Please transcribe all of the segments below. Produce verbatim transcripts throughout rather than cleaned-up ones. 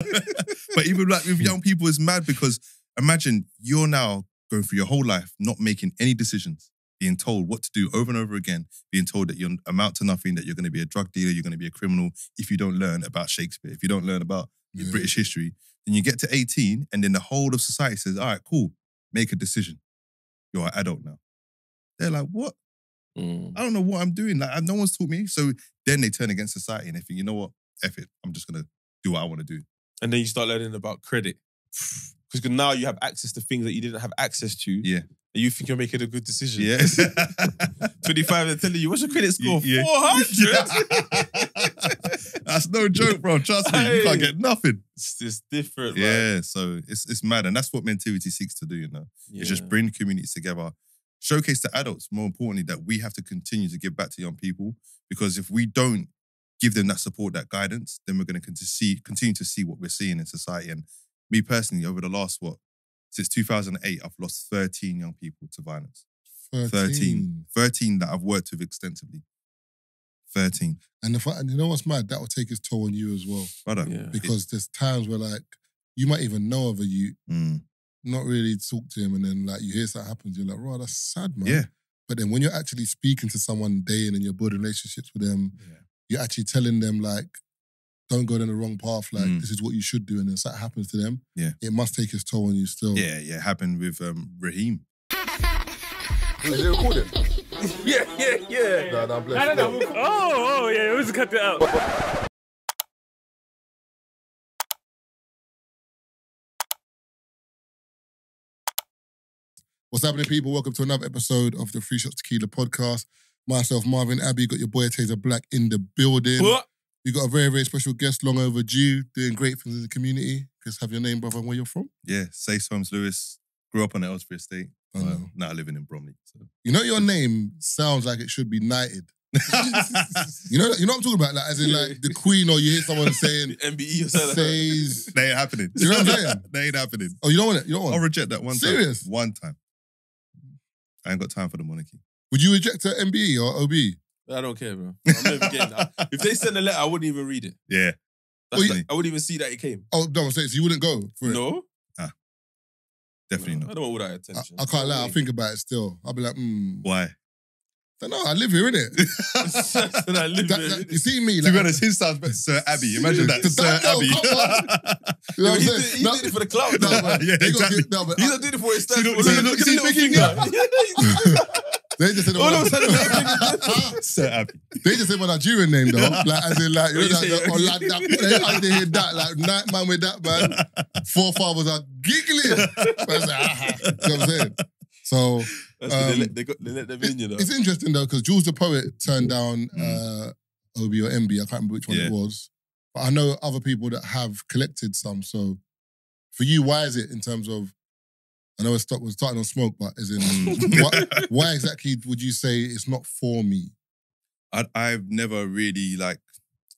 But even like with young people, it's mad because imagine you're now going through your whole life not making any decisions, being told what to do over and over again, being told that you're amount to nothing, that you're going to be a drug dealer, you're going to be a criminal if you don't learn about Shakespeare, if you don't learn about yeah. British history. Then you get to eighteen and then the whole of society says, all right, cool, make a decision. You're an adult now. They're like, what? Mm. I don't know what I'm doing. Like, no one's taught me. So then they turn against society and they think, you know what? F it. I'm just going to do what I want to do. And then you start learning about credit. Because now you have access to things that you didn't have access to. Yeah. And you think you're making a good decision. Yes. twenty-five, they're telling you, what's your credit score? Yeah. four hundred? That's no joke, bro. Trust me, hey. You can't get nothing. It's, it's different, man. Yeah, so it's, it's mad. And that's what Mentivity seeks to do, you know. Yeah. It's just bring communities together. Showcase to adults, more importantly, that we have to continue to give back to young people. Because if we don't give them that support, that guidance, then we're going to see, continue to see what we're seeing in society. And me personally, over the last, what, since two thousand eight, I've lost thirteen young people to violence. thirteen. thirteen. thirteen that I've worked with extensively. thirteen. And, the, and you know what's mad? That will take its toll on you as well. Brother. Yeah. Because it, there's times where, like, you might even know of a youth, mm. not really talk to him, and then, like, you hear something happens, you're like, "Wow, that's sad, man." Yeah. But then when you're actually speaking to someone day in and you're building relationships with them, yeah. you're actually telling them, like, don't go down the wrong path. Like, mm. this is what you should do. And if that happens to them, yeah. it must take its toll on you still. Yeah, yeah. It happened with um, Raheem. Is it recording? yeah, yeah, yeah. No, no, bless no, no, no. Oh, oh, yeah. We'll just cut it out. What's happening, people? Welcome to another episode of the Three Shots Tequila podcast. Myself, Marvin, Abby, got your boy Taser Black in the building. What? You got a very, very special guest, long overdue, doing great things in the community. Just have your name, brother, and where you're from. Yeah, Sayce Holmes-Lewis. Grew up on the Aylesbury Estate. I know. Um, now living in Bromley. So. You know, your name sounds like it should be knighted. you know, you know what I'm talking about? Like, as in, like, the Queen, or you hear someone saying M B E or something. Says, they ain't happening. You know what I'm saying? They ain't happening. Oh, you don't want it? You don't want it? I'll reject that one time. Serious? One time. I ain't got time for the monarchy. Would you reject her M B E or O B E? I don't care, bro. I'm never getting that. If they send a letter, I wouldn't even read it. Yeah. Well, you, like, I wouldn't even see that it came. Oh, no, I'm saying, so you wouldn't go for it? No. Ah. Definitely no, not. I don't want all that attention. I, I can't lie, I think about it still. I'll be like, hmm. Why? I don't know, I live here, innit? I live that, here. That, you see me? Like, to be honest, his sounds better. Sir Abbey. Imagine that. Sir no, Abbey. You know what I'm saying? He did, he no. did it for the club. No, no, yeah, exactly. Get, no, but he's not doing it for his stuff. Look at the little finger. They just said it was Sir Abbey. They just said my Nigerian name, though. Like, as in, like, you know, like, I didn't hear that. Like, night man with that, man. Forefathers are giggling. But I was like, aha. You know what I'm saying? So um, they, let, they, got, they let them in, you know. It's interesting though, because Jules the Poet turned down mm. uh, O B or M B. I can't remember which one yeah. it was. But I know other people that have collected some. So for you, why is it in terms of, I know it start, was starting on smoke, but as in, what, why exactly would you say it's not for me? I, I've never really, like,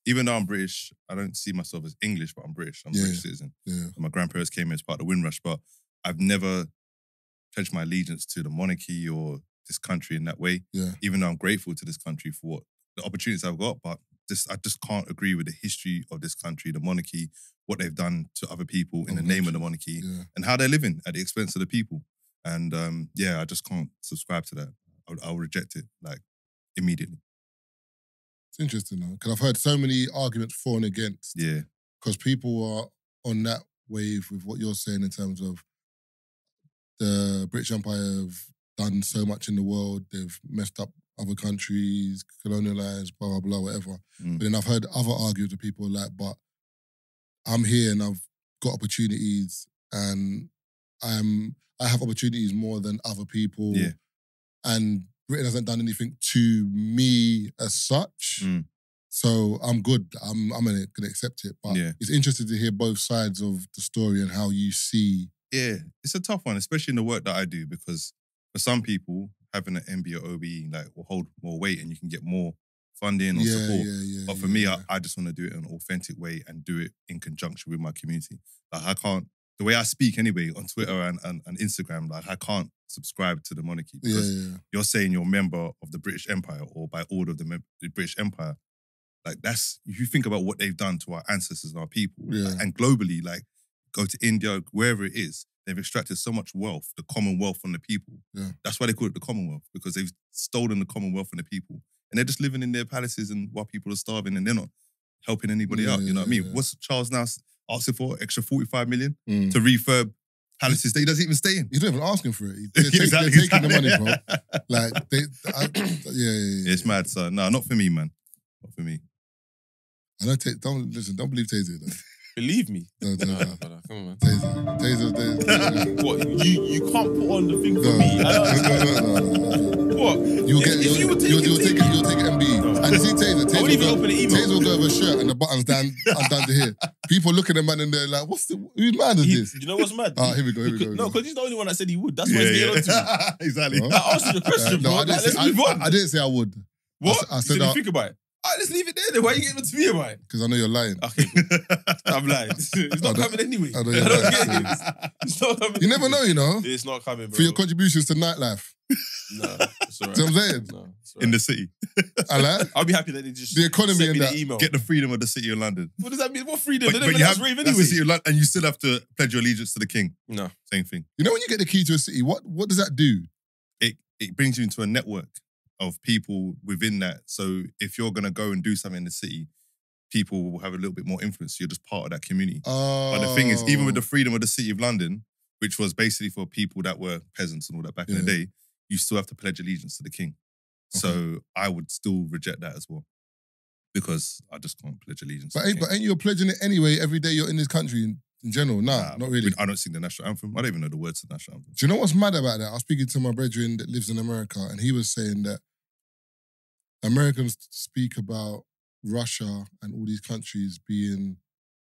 even though I'm British, I don't see myself as English, but I'm British. I'm a yeah. British citizen. Yeah. My grandparents came here as part of the Windrush, but I've never pledge my allegiance to the monarchy or this country in that way. Yeah. Even though I'm grateful to this country for what, the opportunities I've got, but just, I just can't agree with the history of this country, the monarchy, what they've done to other people in oh, the name gosh. of the monarchy yeah. and how they're living at the expense of the people. And um, yeah, I just can't subscribe to that. I'll, I'll reject it, like, immediately. It's interesting, though, because I've heard so many arguments for and against. Yeah. Because people are on that wave with what you're saying in terms of the British Empire have done so much in the world. They've messed up other countries, colonialised, blah, blah, blah, whatever. Mm. But then I've heard other arguments of people like, but I'm here and I've got opportunities and I'm, I have opportunities more than other people. Yeah. And Britain hasn't done anything to me as such. Mm. So I'm good. I'm, I'm going to accept it. But yeah. it's interesting to hear both sides of the story and how you see. Yeah, it's a tough one, especially in the work that I do, because for some people, having an M B or O B E like will hold more weight and you can get more funding or yeah, support. Yeah, yeah, but for yeah, me, yeah. I, I just want to do it in an authentic way and do it in conjunction with my community. Like, I can't, the way I speak anyway on Twitter and, and, and Instagram, like, I can't subscribe to the monarchy because yeah, yeah. you're saying you're a member of the British Empire or by order of the, the British Empire. Like, that's, if you think about what they've done to our ancestors and our people, yeah. like, and globally, like, go to India, wherever it is, they've extracted so much wealth, the commonwealth from the people. Yeah. That's why they call it the commonwealth, because they've stolen the commonwealth from the people. And they're just living in their palaces and while people are starving and they're not helping anybody yeah, out. You yeah, know what I mean? Yeah. What's Charles now asking for? Extra forty-five million mm. to refurb palaces that he doesn't even stay in. He's not even asking for it. They're, take, exactly, they're taking exactly. the money, bro. Like, they, I, yeah, yeah, yeah. It's mad, son. No, not for me, man. Not for me. I don't take, don't, listen, don't believe Taser. Believe me. No, no, no. no, no, no. Come on, man. Taser, Taser, Taser. Taser. What? You, you can't put on the thing for no, me. No, no, no, no, no. What? You'll get, if, you'll, if you would take you'll, you'll take it, you'll take it and be. No. And you see Taser, Taser. I won't even go, open the email. Taser will go with a shirt and the buttons down, I'm down to here. People looking at man and they're like, what's the, who's mad is he, this? You know what's mad? Ah, here we go, here we go. Here no, because he's the only one that said he would. That's why he's getting on to me. Exactly. I asked you the question, bro. Let's move on. I didn't say I would. What? I said think about it. All right, let's leave it there then. Why are you getting on to me about it? Because I know you're lying. Okay, I'm lying. It's not coming anyway. I, know you're I don't lying. Get it. It's not coming. You never know, you know. It's not coming, bro. For your contributions to nightlife. No, it's all right. You know what I'm saying? No, it's all right. In the city. I like. I'll be happy that they just the economy and that. Email. Get the freedom of the city of London. What does that mean? What freedom? But, they don't but you have, rave anyway. That's the city of London, and you still have to pledge your allegiance to the king. No. Same thing. You know when you get the key to a city, what, what does that do? It It brings you into a network of people within that. So if you're going to go and do something in the city, people will have a little bit more influence. You're just part of that community. Oh. But the thing is, even with the freedom of the City of London, which was basically for people that were peasants and all that back yeah. in the day, you still have to pledge allegiance to the king. Okay. So I would still reject that as well, because I just can't pledge allegiance but to the king. But ain't you pledging it anyway every day you're in this country in, in general? Nah, nah, not really. I don't sing the national anthem. I don't even know the words to the national anthem. Do you know what's mad about that? I was speaking to my brethren that lives in America, and he was saying that Americans speak about Russia and all these countries being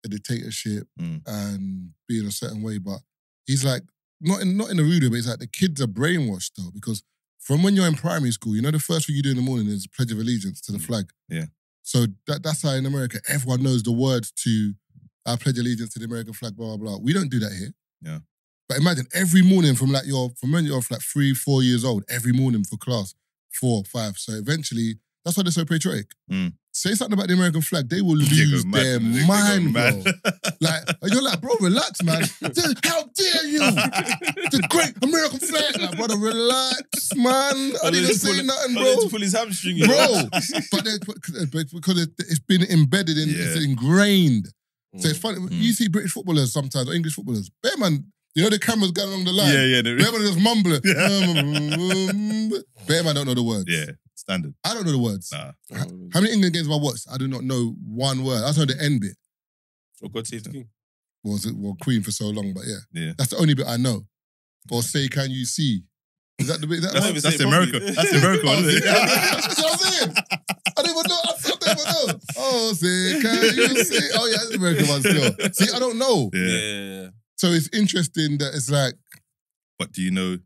a dictatorship mm. and being a certain way, but he's like, not in not in a rude way, but it's like the kids are brainwashed though, because from when you're in primary school, you know the first thing you do in the morning is Pledge of Allegiance to the flag. Yeah. So that, that's how in America, everyone knows the words to I Pledge Allegiance to the American flag, blah, blah, blah. We don't do that here. Yeah. But imagine every morning from like your, from when you're like three, four years old, every morning for class, four, five. So eventually, that's why they're so patriotic. Mm. Say something about the American flag, they will lose they their mind, bro. Like, you're like, bro, relax, man. How dare you? The great American flag. Like, brother, relax, man. I didn't say nothing, bro. I need to pull his hamstring. Bro, but because it's been embedded in, yeah. it's ingrained. Mm. So it's funny. Mm. You see British footballers sometimes, or English footballers. Bear man, you know the cameras going along the line. Yeah, yeah. Bear man just mumbling. Yeah. Bear man don't know the words. Yeah. Standard. I don't know the words. Nah. How, how many England games have I watched? I do not know one word. I just know the end bit. Well, God Save the King. Was it well Queen for so long? But yeah, yeah. That's the only bit I know. Or Say Can You See? Is that the bit? That that's, that's, that's America. That's America, isn't it? That's what I'm saying. I don't even know. I don't even know. Oh, Say Can You See? Oh yeah, that's the American one still. See, I don't know. Yeah. yeah. So it's interesting that it's like. But do you know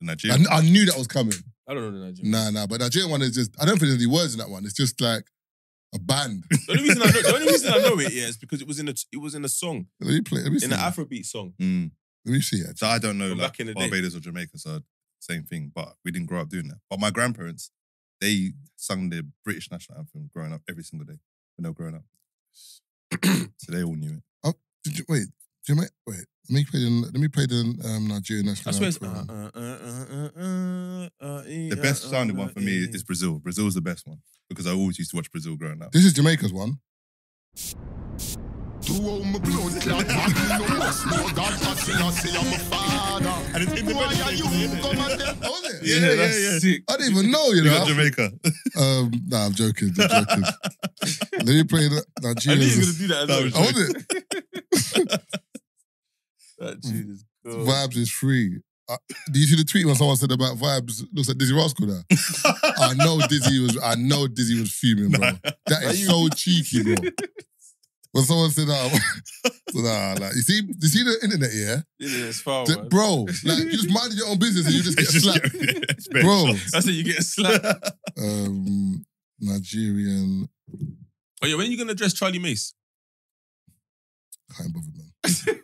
Nigeria? I, I knew that was coming. I don't know the Nigerian one. Nah, nah, but Nigerian one is just, I don't think there's any words in that one. It's just like a band. The only reason I know, the only reason I know it, yeah, is because it was in a, it was in a song. Let me play, let me see. In an Afrobeat song. Mm. Let me see it. So I don't know, from like, Barbados or Jamaica, so same thing, but we didn't grow up doing that. But my grandparents, they sung the British national anthem growing up every single day when they were growing up. So they all knew it. Oh, did you, wait, Jamaica, wait. Let me play the, let me play the um, Nigerian national anthem. Uh, uh, uh, uh, uh, uh, the best uh, uh, sounding one for me is Brazil. Brazil's the best one because I always used to watch Brazil growing up. This is Jamaica's one. And it's in the Why are you come and get on it? Yeah, yeah, that's yeah, yeah. sick. I didn't even know, you know. You're Jamaica. Um, nah, I'm joking. I'm joking. Let me play the Nigerian. I knew you were going to do that. I wasn't. Oh, was that Jesus God. Vibes is free. Uh, did you see the tweet when someone said about Vibes looks like Dizzy Rascal there? I know Dizzy was I know Dizzy was fuming, bro. Nah. That is you... so cheeky, bro. When someone said that, so nah, like you see, you see the internet, yeah? The internet's foul, the, bro. Like you just minded your own business and you just get slapped. Just, yeah, bro. That's it, you get slapped. Um Nigerian. Oh yeah, when are you gonna address Charlie Mace? Can't bother, man.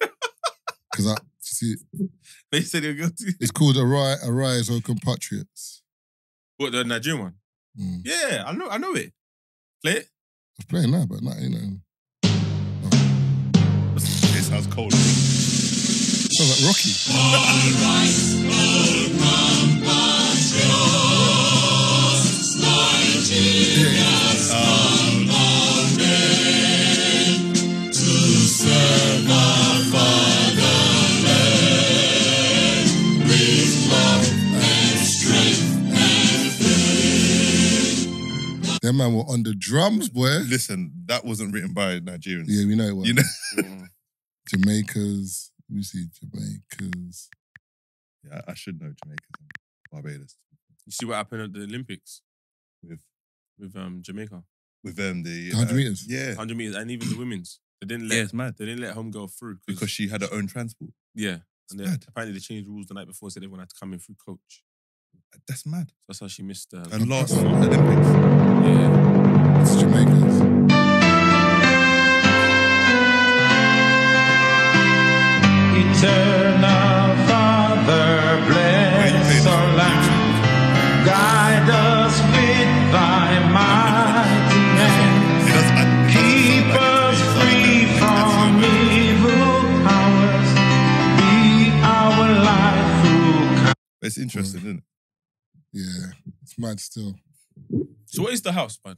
Because I see, they said they're guilty. It's called Arise, Arise, O Compatriots. What, the Nigerian one? Mm. Yeah, I know, I know it. Play it. was playing now, but not, you know. Oh. It sounds cold. It sounds like Rocky. All rice, all compatriots, Nigeria's come on in to serve our fatherland with love and strength and faith. That man were on the drums, boy. Listen, that wasn't written by Nigerians. Yeah, we know it was. You know? Jamaica's. Let me see, Jamaica's. Yeah, I should know Jamaica's. Barbados. You see what happened at the Olympics with with um Jamaica, with um the hundred uh, meters, yeah, hundred meters, and even the women's. They didn't let yeah, it's mad. They didn't let homegirl through because she had her own transport. Yeah, it's and they, mad. Apparently they changed the rules the night before, so everyone had to come in through coach. That's mad. So that's how she missed. Uh, and last one, Olympics. Yeah, it's Jamaica's. Eternal Father, bless our land, guide us with thy mighty hand, keep us free from evil powers, be our life through kindness. It's interesting, isn't it? Yeah, it's mad still. So what is the house, bud?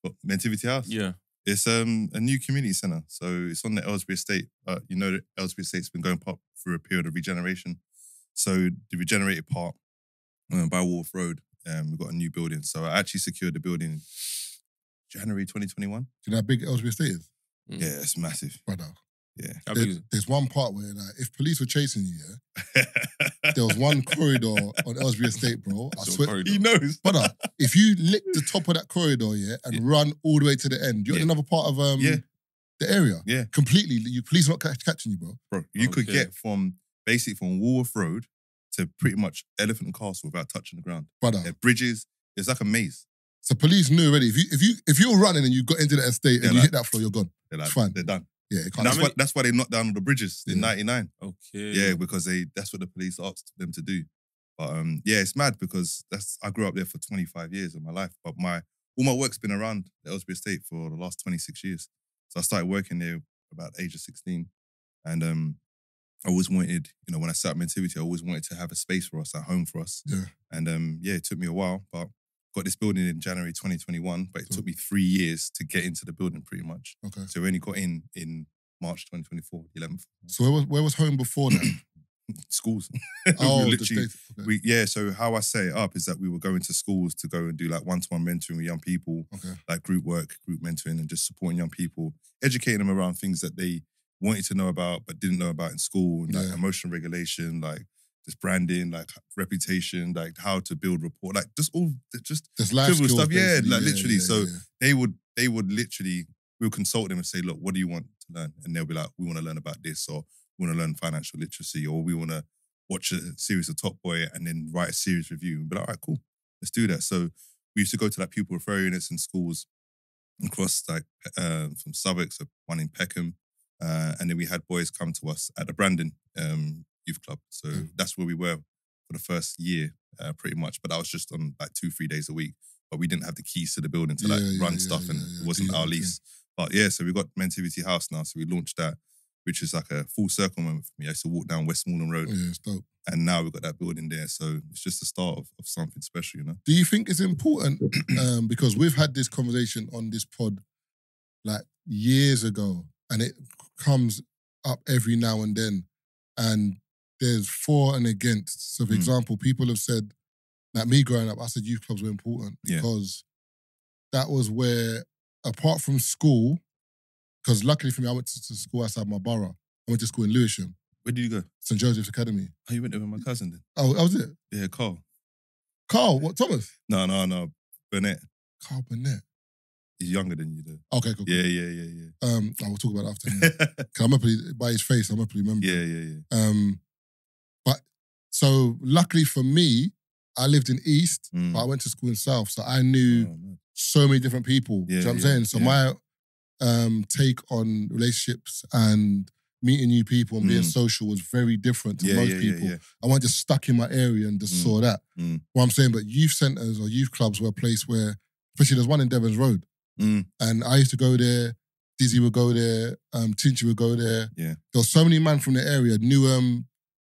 What, Mentivity House? Yeah. It's um, a new community centre. So it's on the Aylesbury Estate. Uh, you know, the Aylesbury Estate's been going pop through a period of regeneration. So the regenerated part um, by Wharf Road, um, we've got a new building. So I actually secured the building in January twenty twenty-one. Do you know how big Aylesbury Estate is? Mm. Yeah, it's massive. Brother. Yeah. There, there's one part where, like, if police were chasing you, yeah, there was one corridor on Aylesbury Estate, bro. I swear, he knows. Brother, if you lick the top of that corridor, yeah, and yeah. run all the way to the end, you're yeah. in another part of um, yeah. the area. Yeah. Completely, you, police are not catch, catching you, bro. Bro, you okay. could get from, basically from Woolworth Road to pretty much Elephant and Castle without touching the ground. Brother. They're bridges, it's like a maze. So police knew already, if, you, if, you, if you're running and you got into that estate they're and like, you hit that floor, you're gone. They're like, fine. They're done. Yeah, it can't that's, why, that's why they knocked down all the bridges in ninety-nine. Yeah. Okay. Yeah, because they that's what the police asked them to do. But um, yeah, it's mad because that's I grew up there for twenty-five years of my life. But my all my work's been around the Aylesbury Estate for the last twenty-six years. So I started working there about the age of sixteen. And um, I always wanted, you know, when I set up Mentivity, I always wanted to have a space for us, a home for us. Yeah. And um, yeah, it took me a while, but got this building in January twenty twenty-one, but it cool. took me three years to get into the building pretty much. Okay. So we only got in in March twenty twenty-four, the eleventh. So where was, where was home before that? Schools. Oh, we literally, okay. we, yeah, so how I set it up is that we were going to schools to go and do like one-to-one mentoring with young people, okay. like group work, group mentoring, and just supporting young people, educating them around things that they wanted to know about but didn't know about in school, like yeah. emotional regulation, like just branding, like reputation, like how to build rapport, like just all just trivial stuff. Yeah, like yeah, literally. Yeah, so yeah. they would, they would literally, we'll consult them and say, look, what do you want to learn? And they'll be like, we want to learn about this, or we want to learn financial literacy, or we want to watch a series of Top Boy and then write a series review. And be like, all right, cool, let's do that. So we used to go to like pupil referral units in schools across like uh, from Suffolk, so one in Peckham, uh, and then we had boys come to us at the Brandon. Um, Youth Club. So mm. that's where we were for the first year, uh, pretty much. But I was just on like two, three days a week. But we didn't have the keys to the building to yeah, like yeah, run yeah, stuff yeah, and yeah, it wasn't yeah, our lease. Yeah. But yeah, so we got Mentivity House now. So we launched that, which is like a full circle moment for me. I used to walk down West Moreland Road. Oh, yeah, it's dope. And now we've got that building there. So it's just the start of, of something special, you know? Do you think it's important? um, because we've had this conversation on this pod like years ago and it comes up every now and then. And there's for and against. So, for mm. example, people have said, like me growing up, I said youth clubs were important because yeah. that was where, apart from school, because luckily for me, I went to, to school outside my borough. I went to school in Lewisham. Where did you go? Saint Joseph's Academy. Oh, you went there with my cousin then? Oh, that was it? Yeah, Carl. Carl, what, Thomas? No, no, no, Burnett. Carl Burnett. He's younger than you though. Okay, cool. Yeah, cool. yeah, yeah, yeah. Um, I will talk about it after. Yeah. Cause I'm probably, by his face, I'm probably remembering. Yeah, yeah, yeah. Um, but so luckily for me, I lived in East, mm. but I went to school in South, so I knew oh, so many different people. Yeah, do you know what I'm yeah, saying? So yeah. my um take on relationships and meeting new people and mm. being social was very different to yeah, most yeah, people. Yeah, yeah. I wasn't just stuck in my area and just mm. saw that. Mm. What I'm saying, but youth centres or youth clubs were a place where, especially there's one in Devon's Road. Mm. And I used to go there. Dizzy would go there. Um, Tinchy would go there. Yeah. There were so many men from the area. Newham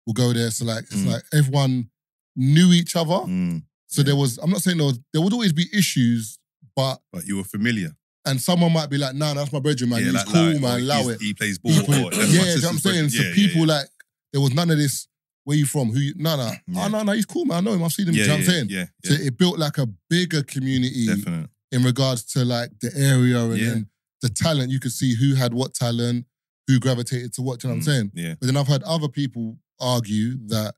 would go there. So like, it's mm. like everyone knew each other. Mm. So yeah. there was, I'm not saying there was, there would always be issues, but... But you were familiar. And someone might be like, nah, that's my bedroom, man. Yeah, he's like, cool, like, man. Allow it. He plays ball. He play, or, yeah, you know what I'm saying? So yeah, people yeah, yeah. like, there was none of this, where you from? Who you, nah, nah. Yeah. Oh, nah, nah, he's cool, man. I know him. I've seen him. Yeah, you know yeah, what I'm saying? Yeah, yeah. So it built like a bigger community Definite. in regards to like the area and yeah. then the talent. You could see who had what talent, who gravitated to what, you know mm, what I'm saying? Yeah. But then I've heard other people argue that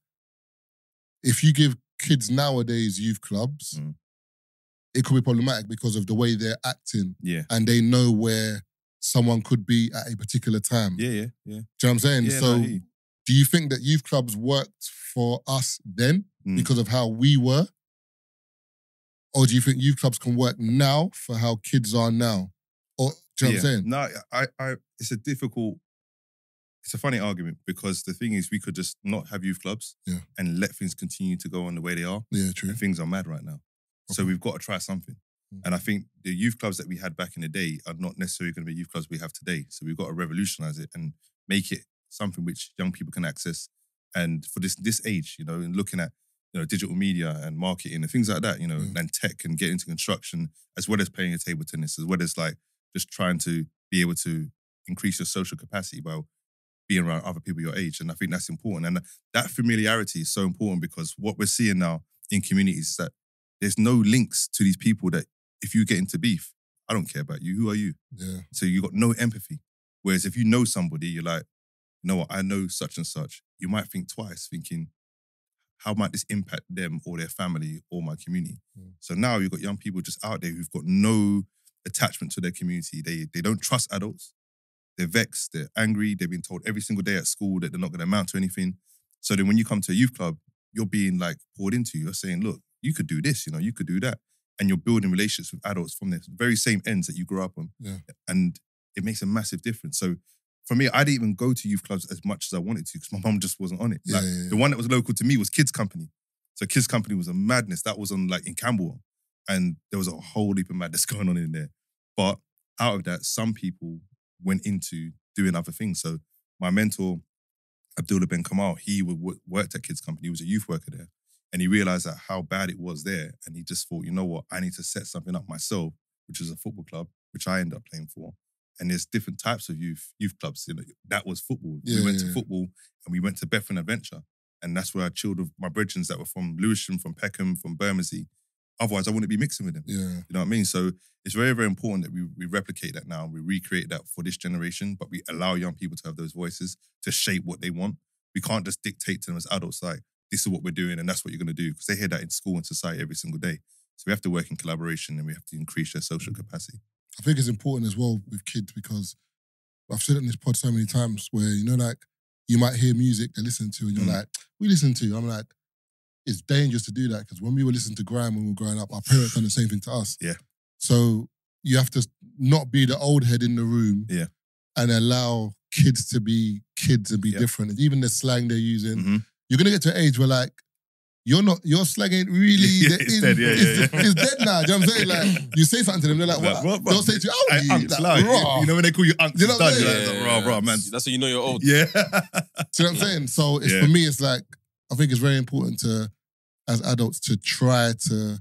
if you give kids nowadays youth clubs, mm. it could be problematic because of the way they're acting. Yeah. And they know where someone could be at a particular time. Yeah, yeah, yeah. Do you know what I'm saying? Yeah, so no, he... do you think that youth clubs worked for us then mm. because of how we were? Or do you think youth clubs can work now for how kids are now? Or do you know yeah. what I'm saying? No, I, I, it's a difficult, it's a funny argument because the thing is we could just not have youth clubs yeah. and let things continue to go on the way they are. Yeah, true. And things are mad right now. So we've got to try something. And I think the youth clubs that we had back in the day are not necessarily going to be youth clubs we have today. So we've got to revolutionise it and make it something which young people can access. And for this this age, you know, and looking at, you know, digital media and marketing and things like that, you know, yeah. and tech and getting into construction, as well as playing your table tennis, as well as like just trying to be able to increase your social capacity by being around other people your age. And I think that's important. And that familiarity is so important because what we're seeing now in communities is that there's no links to these people that if you get into beef, I don't care about you. Who are you? Yeah. So you got no empathy. Whereas if you know somebody, you're like, you know what? I know such and such. You might think twice, thinking, how might this impact them or their family or my community? Mm. So now you've got young people just out there who've got no attachment to their community. They they don't trust adults. They're vexed. They're angry. They've been told every single day at school that they're not going to amount to anything. So then when you come to a youth club, you're being like poured into. You're saying, look, you could do this, you know, you could do that. And you're building relationships with adults from the very same ends that you grew up on. Yeah. And it makes a massive difference. So for me, I didn't even go to youth clubs as much as I wanted to because my mum just wasn't on it. Yeah, like, yeah, yeah. The one that was local to me was Kids' Company. So Kids' Company was a madness. That was on like in Camberwell. And there was a whole heap of madness going on in there. But out of that, some people went into doing other things. So my mentor, Abdullah Ben Kamal, he worked at Kids' Company. He was a youth worker there. And he realised that how bad it was there. And he just thought, you know what? I need to set something up myself, which is a football club, which I ended up playing for. And there's different types of youth youth clubs. You know, that was football. Yeah, we went yeah, to football and we went to Bethlehem Adventure. And that's where I chilled with my brethrens that were from Lewisham, from Peckham, from Bermondsey. Otherwise, I wouldn't be mixing with them. Yeah. You know what I mean? So it's very, very important that we, we replicate that now. We recreate that for this generation, but we allow young people to have those voices to shape what they want. We can't just dictate to them as adults like, this is what we're doing and that's what you're going to do because they hear that in school and society every single day. So we have to work in collaboration and we have to increase their social capacity. I think it's important as well with kids because I've said it in this pod so many times where, you know, like you might hear music they listen to and you're mm. like, we listen to. I'm like, it's dangerous to do that because when we were listening to grime when we were growing up, our parents done the same thing to us. Yeah. So you have to not be the old head in the room yeah. and allow kids to be kids and be yeah. different. And even the slang they're using, mm-hmm. you're going to get to an age where like, you're not, your slang ain't really, yeah, it's, in, dead, yeah, it's, yeah, yeah. it's dead now, do you know what I'm saying? Like, you say something to them, they're like, what? Like, they'll say to you, oh, you, like, like, you know when they call you uncle, you know what I'm saying? Like, yeah, yeah, man. That's how you know you're old. Yeah. Do you know what I'm saying? So it's, yeah. for me, it's like, I think it's very important to, as adults, to try to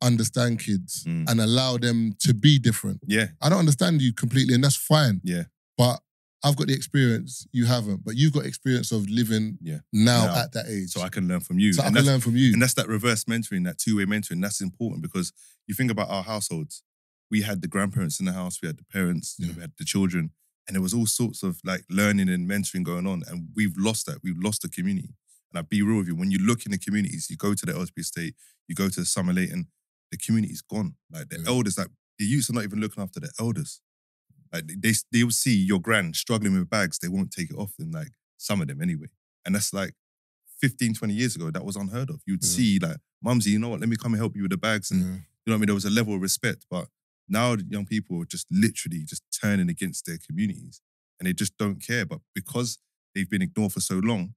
understand kids mm. and allow them to be different. Yeah. I don't understand you completely and that's fine. Yeah. But I've got the experience, you haven't, but you've got experience of living yeah. now, now at that age. So I can learn from you. So and I can learn from you. And that's that reverse mentoring, that two-way mentoring. That's important because you think about our households. We had the grandparents in the house, we had the parents, yeah. you know, we had the children, and there was all sorts of like learning and mentoring going on. And we've lost that. We've lost the community. And I'll be real with you, when you look in the communities, you go to the Aylesbury Estate, you go to Summer Leighton, the community's gone. Like the yeah. elders, like the youths are not even looking after the elders. Like they, they will see your gran struggling with bags. They won't take it off them, like some of them anyway. And that's like fifteen, twenty years ago, that was unheard of. You'd yeah. see like, mumsy, you know what, let me come and help you with the bags. And yeah. you know what I mean? There was a level of respect. But now young people are just literally just turning against their communities and they just don't care. But because they've been ignored for so long,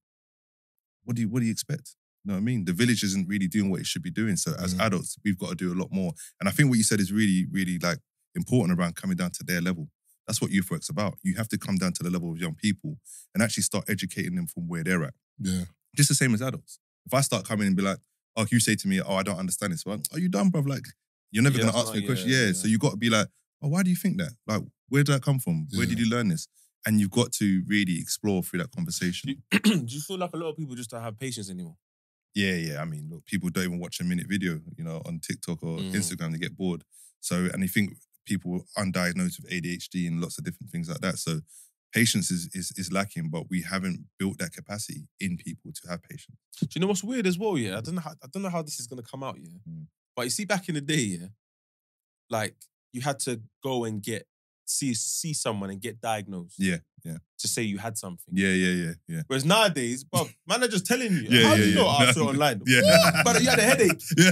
what do you, what do you expect? You know what I mean? The village isn't really doing what it should be doing. So as yeah. adults, we've got to do a lot more. And I think what you said is really, really like, important around coming down to their level. That's what youth work's about. You have to come down to the level of young people and actually start educating them from where they're at. Yeah. Just the same as adults. If I start coming and be like, oh, you say to me, oh, I don't understand this. Well, are you done, bruv? Like, you're never yeah, going to ask me a question. Yeah, yeah. yeah. So you got to be like, oh, why do you think that? Like, where did that come from? Where yeah. did you learn this? And you've got to really explore through that conversation. Do you, do you feel like a lot of people just don't have patience anymore? Yeah, yeah. I mean, look, people don't even watch a minute video, you know, on TikTok or mm. Instagram. They get bored. So, and they think people are undiagnosed with A D H D and lots of different things like that. So patience is, is is lacking, but we haven't built that capacity in people to have patience. Do you know what's weird as well? Yeah, I don't know how I don't know how this is gonna come out. Yeah, mm. but you see, back in the day, yeah, like you had to go and get see see someone and get diagnosed. Yeah, yeah. To say you had something. Yeah, yeah, yeah, yeah. Whereas nowadays, but man, I'm just telling you. yeah, how yeah, do you yeah. know I saw online? Yeah, what? But you had a headache. Yeah,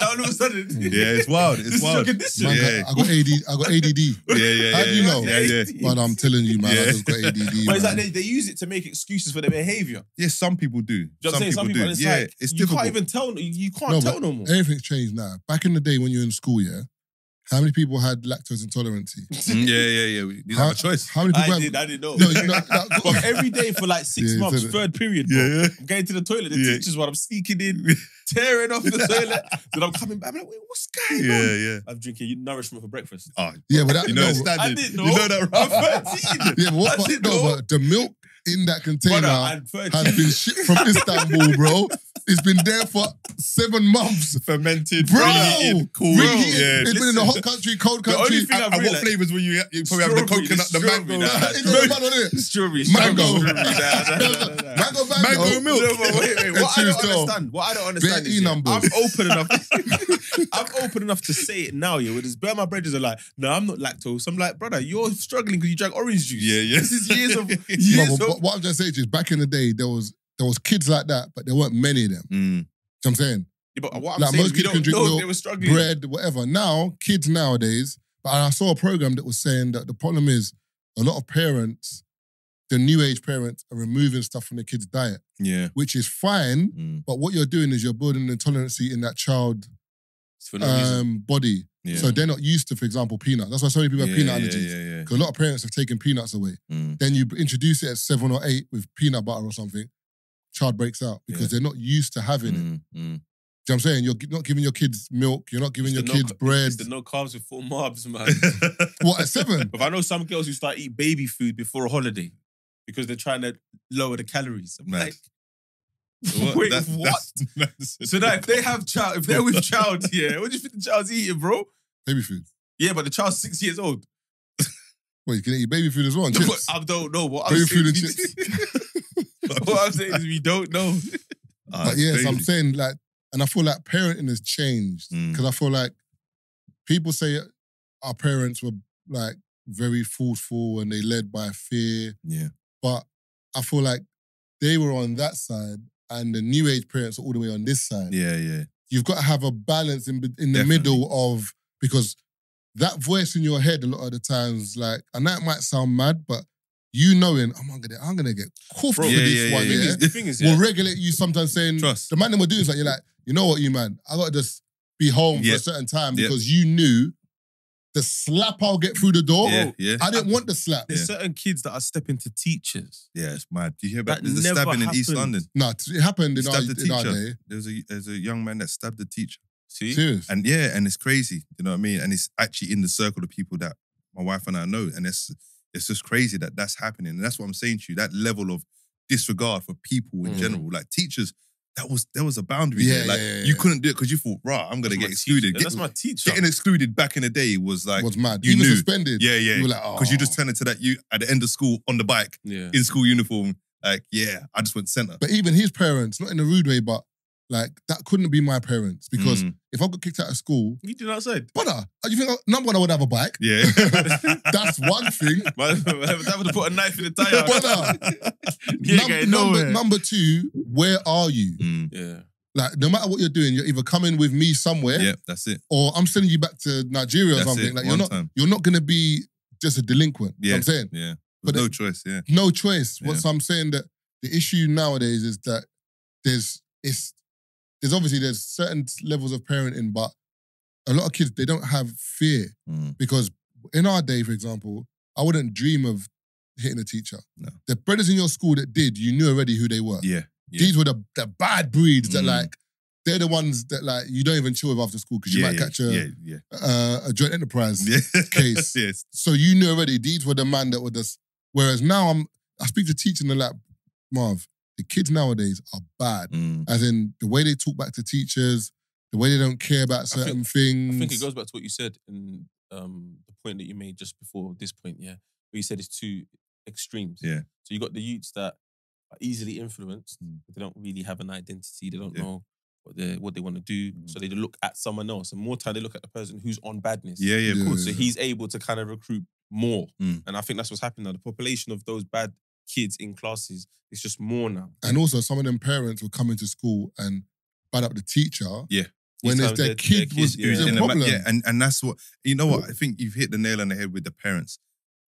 all of a sudden. Yeah, it's wild. It's this wild. Is your condition. Man, yeah. I got A D D. I got A D D. Yeah, yeah. How do you yeah, know? Yeah, yeah. But I'm telling you, man, yeah. I just got A D D. But it's like they, they use it to make excuses for their behavior. Yes, yeah, some people do. You know some, people some people do. It's yeah, like, it's you difficult. Can't even tell. You can't no, tell no more. Everything's changed now. Back in the day when you were in school, yeah. How many people had lactose intolerance? yeah, yeah, yeah. We didn't how, have a choice. How many people I, had... did, I didn't know. No, you know that... but every day for like six yeah, months, third period, bro, yeah, yeah. I'm going to the toilet. The yeah. teacher's what I'm sneaking in, tearing off the toilet. Then I'm coming back. I'm like, wait, what's going yeah, on? Yeah, yeah. I'm drinking nourishment for breakfast. Oh, yeah, but that... You know, no, I didn't know. You know that, right? I'm thirteen. Yeah, but, what, but, no, but the milk in that container brother, has been shipped from Istanbul, bro. It's been there for seven months. Fermented, bro. Reheated, cool. Reheated. Yeah, it's listen, been in the hot country, cold country. And, and what flavours were you? You probably have the coconut, the mango. Nah, it strawberry, mango, mango, mango, mango milk. No, but wait, wait. What I don't understand. What I don't understand is yeah, I'm open enough. I'm open enough to say it now. Yeah, with this, but my brothers are like, no, I'm not lactose. I'm like, brother, you're struggling because you drank orange juice. Yeah, yeah. This is years of years. What I'm just saying is, back in the day, there was. There was kids like that, but there weren't many of them. Mm. You know what I'm saying? Yeah, but what I'm like saying most is kids can drink milk, they were struggling. Bread, whatever. Now, kids nowadays, but I saw a program that was saying that the problem is a lot of parents, the new age parents, are removing stuff from their kids' diet. Yeah. Which is fine, mm. but what you're doing is you're building an intolerance in that child's no um, body. Yeah. So they're not used to, for example, peanuts. That's why so many people yeah, have peanut yeah, allergies. Because yeah, yeah. a lot of parents have taken peanuts away. Mm. Then you introduce it at seven or eight with peanut butter or something. Child breaks out because yeah. they're not used to having mm, it. Mm. Do you know what I'm saying? You're not giving your kids milk. You're not giving it's your kids no, bread. It's the no carbs before marbs, man. What, at seven? But I know some girls who start eating baby food before a holiday because they're trying to lower the calories. I'm like, what? Wait, that's, what? That's, that's, that's so now if they have child, if they're with child, yeah, what do you think the child's eating, bro? Baby food. Yeah, but the child's six years old. Well, you can eat baby food as well and no, chips. I don't know. What baby food and chips. What I'm saying is we don't know. Uh, but yes, crazy. I'm saying like, and I feel like parenting has changed because mm. I feel like people say our parents were like very forceful and they led by fear. Yeah. But I feel like they were on that side and the new age parents are all the way on this side. Yeah, yeah. You've got to have a balance in, in the Definitely. middle of, because that voice in your head a lot of the times, like, and that might sound mad, but you knowing, oh, I'm gonna, I'm gonna get coughed for yeah, this yeah, one. Yeah, yeah. The thing is, yeah. will regulate you sometimes saying, Trust. the man that we're doing is like, you're like, you know what, you man, I gotta just be home yep. for a certain time yep. because you knew the slap I'll get through the door. Yeah, yeah. I didn't I, want the slap. There's yeah. certain kids that are stepping to teachers. Yeah, it's mad. Do you hear about that? There's a stabbing happened. in East London. No, it happened in, our, in our day. There's a, there's a young man that stabbed the teacher. See? Serious. And yeah, and it's crazy. You know what I mean? And it's actually in the circle of people that my wife and I know. And it's, It's just crazy that that's happening. And that's what I'm saying to you, that level of disregard for people in mm. general. Like teachers, that was there was a boundary yeah, there. Like yeah, yeah. you couldn't do it because you thought, rah, I'm going to get excluded. Get, that's my teacher. Getting excluded back in the day was like... Was mad. You, you were suspended. Yeah, yeah. You were like, oh. Because you just turned into that you at the end of school, on the bike, yeah. in school uniform. Like, yeah, I just went centre. But even his parents, not in a rude way, but like, that couldn't be my parents because mm. if I got kicked out of school... You did outside. Brother, you think, I, number one, I would have a bike. Yeah. That's one thing. That would have put a knife in the tyre. Brother. You ain't getting nowhere. Number, number two, where are you? Mm. Yeah. Like, no matter what you're doing, you're either coming with me somewhere... Yeah, that's it. Or I'm sending you back to Nigeria that's or something. It. Like, you're one not time. You're not going to be just a delinquent. Yeah. You know what I'm saying? Yeah. But no it, choice, yeah. No choice. Yeah. What, so I'm saying that the issue nowadays is that there's... it's. There's obviously, there's certain levels of parenting, but a lot of kids, they don't have fear. Mm. Because in our day, for example, I wouldn't dream of hitting a teacher. No. The brothers in your school that did, you knew already who they were. Yeah. yeah. These were the, the bad breeds that mm. like, they're the ones that like you don't even chill with after school because you yeah, might yeah, catch a yeah, yeah. Uh, a joint enterprise yeah. case. Yes. So you knew already these were the man that were just. Whereas now I'm I speak to teachers and they're like, Marv, the kids nowadays are bad. Mm. As in the way they talk back to teachers, the way they don't care about certain I think, things. I think it goes back to what you said and um, the point that you made just before this point, yeah, where you said it's two extremes. Yeah. So you got the youths that are easily influenced. Mm. But they don't really have an identity. They don't yeah. know. What they, what they want to do. Mm. So they look at someone else. And more time they look at the person who's on badness. Yeah, yeah, of yeah, course. Yeah, yeah. So he's able to kind of recruit more. Mm. And I think that's what's happening now. The population of those bad kids in classes is just more now. And also some of them parents will come into school and bad up the teacher. Yeah. When it's their, their kid their was yeah, yeah. a problem. Yeah, and, and that's what, you know what? I think you've hit the nail on the head with the parents.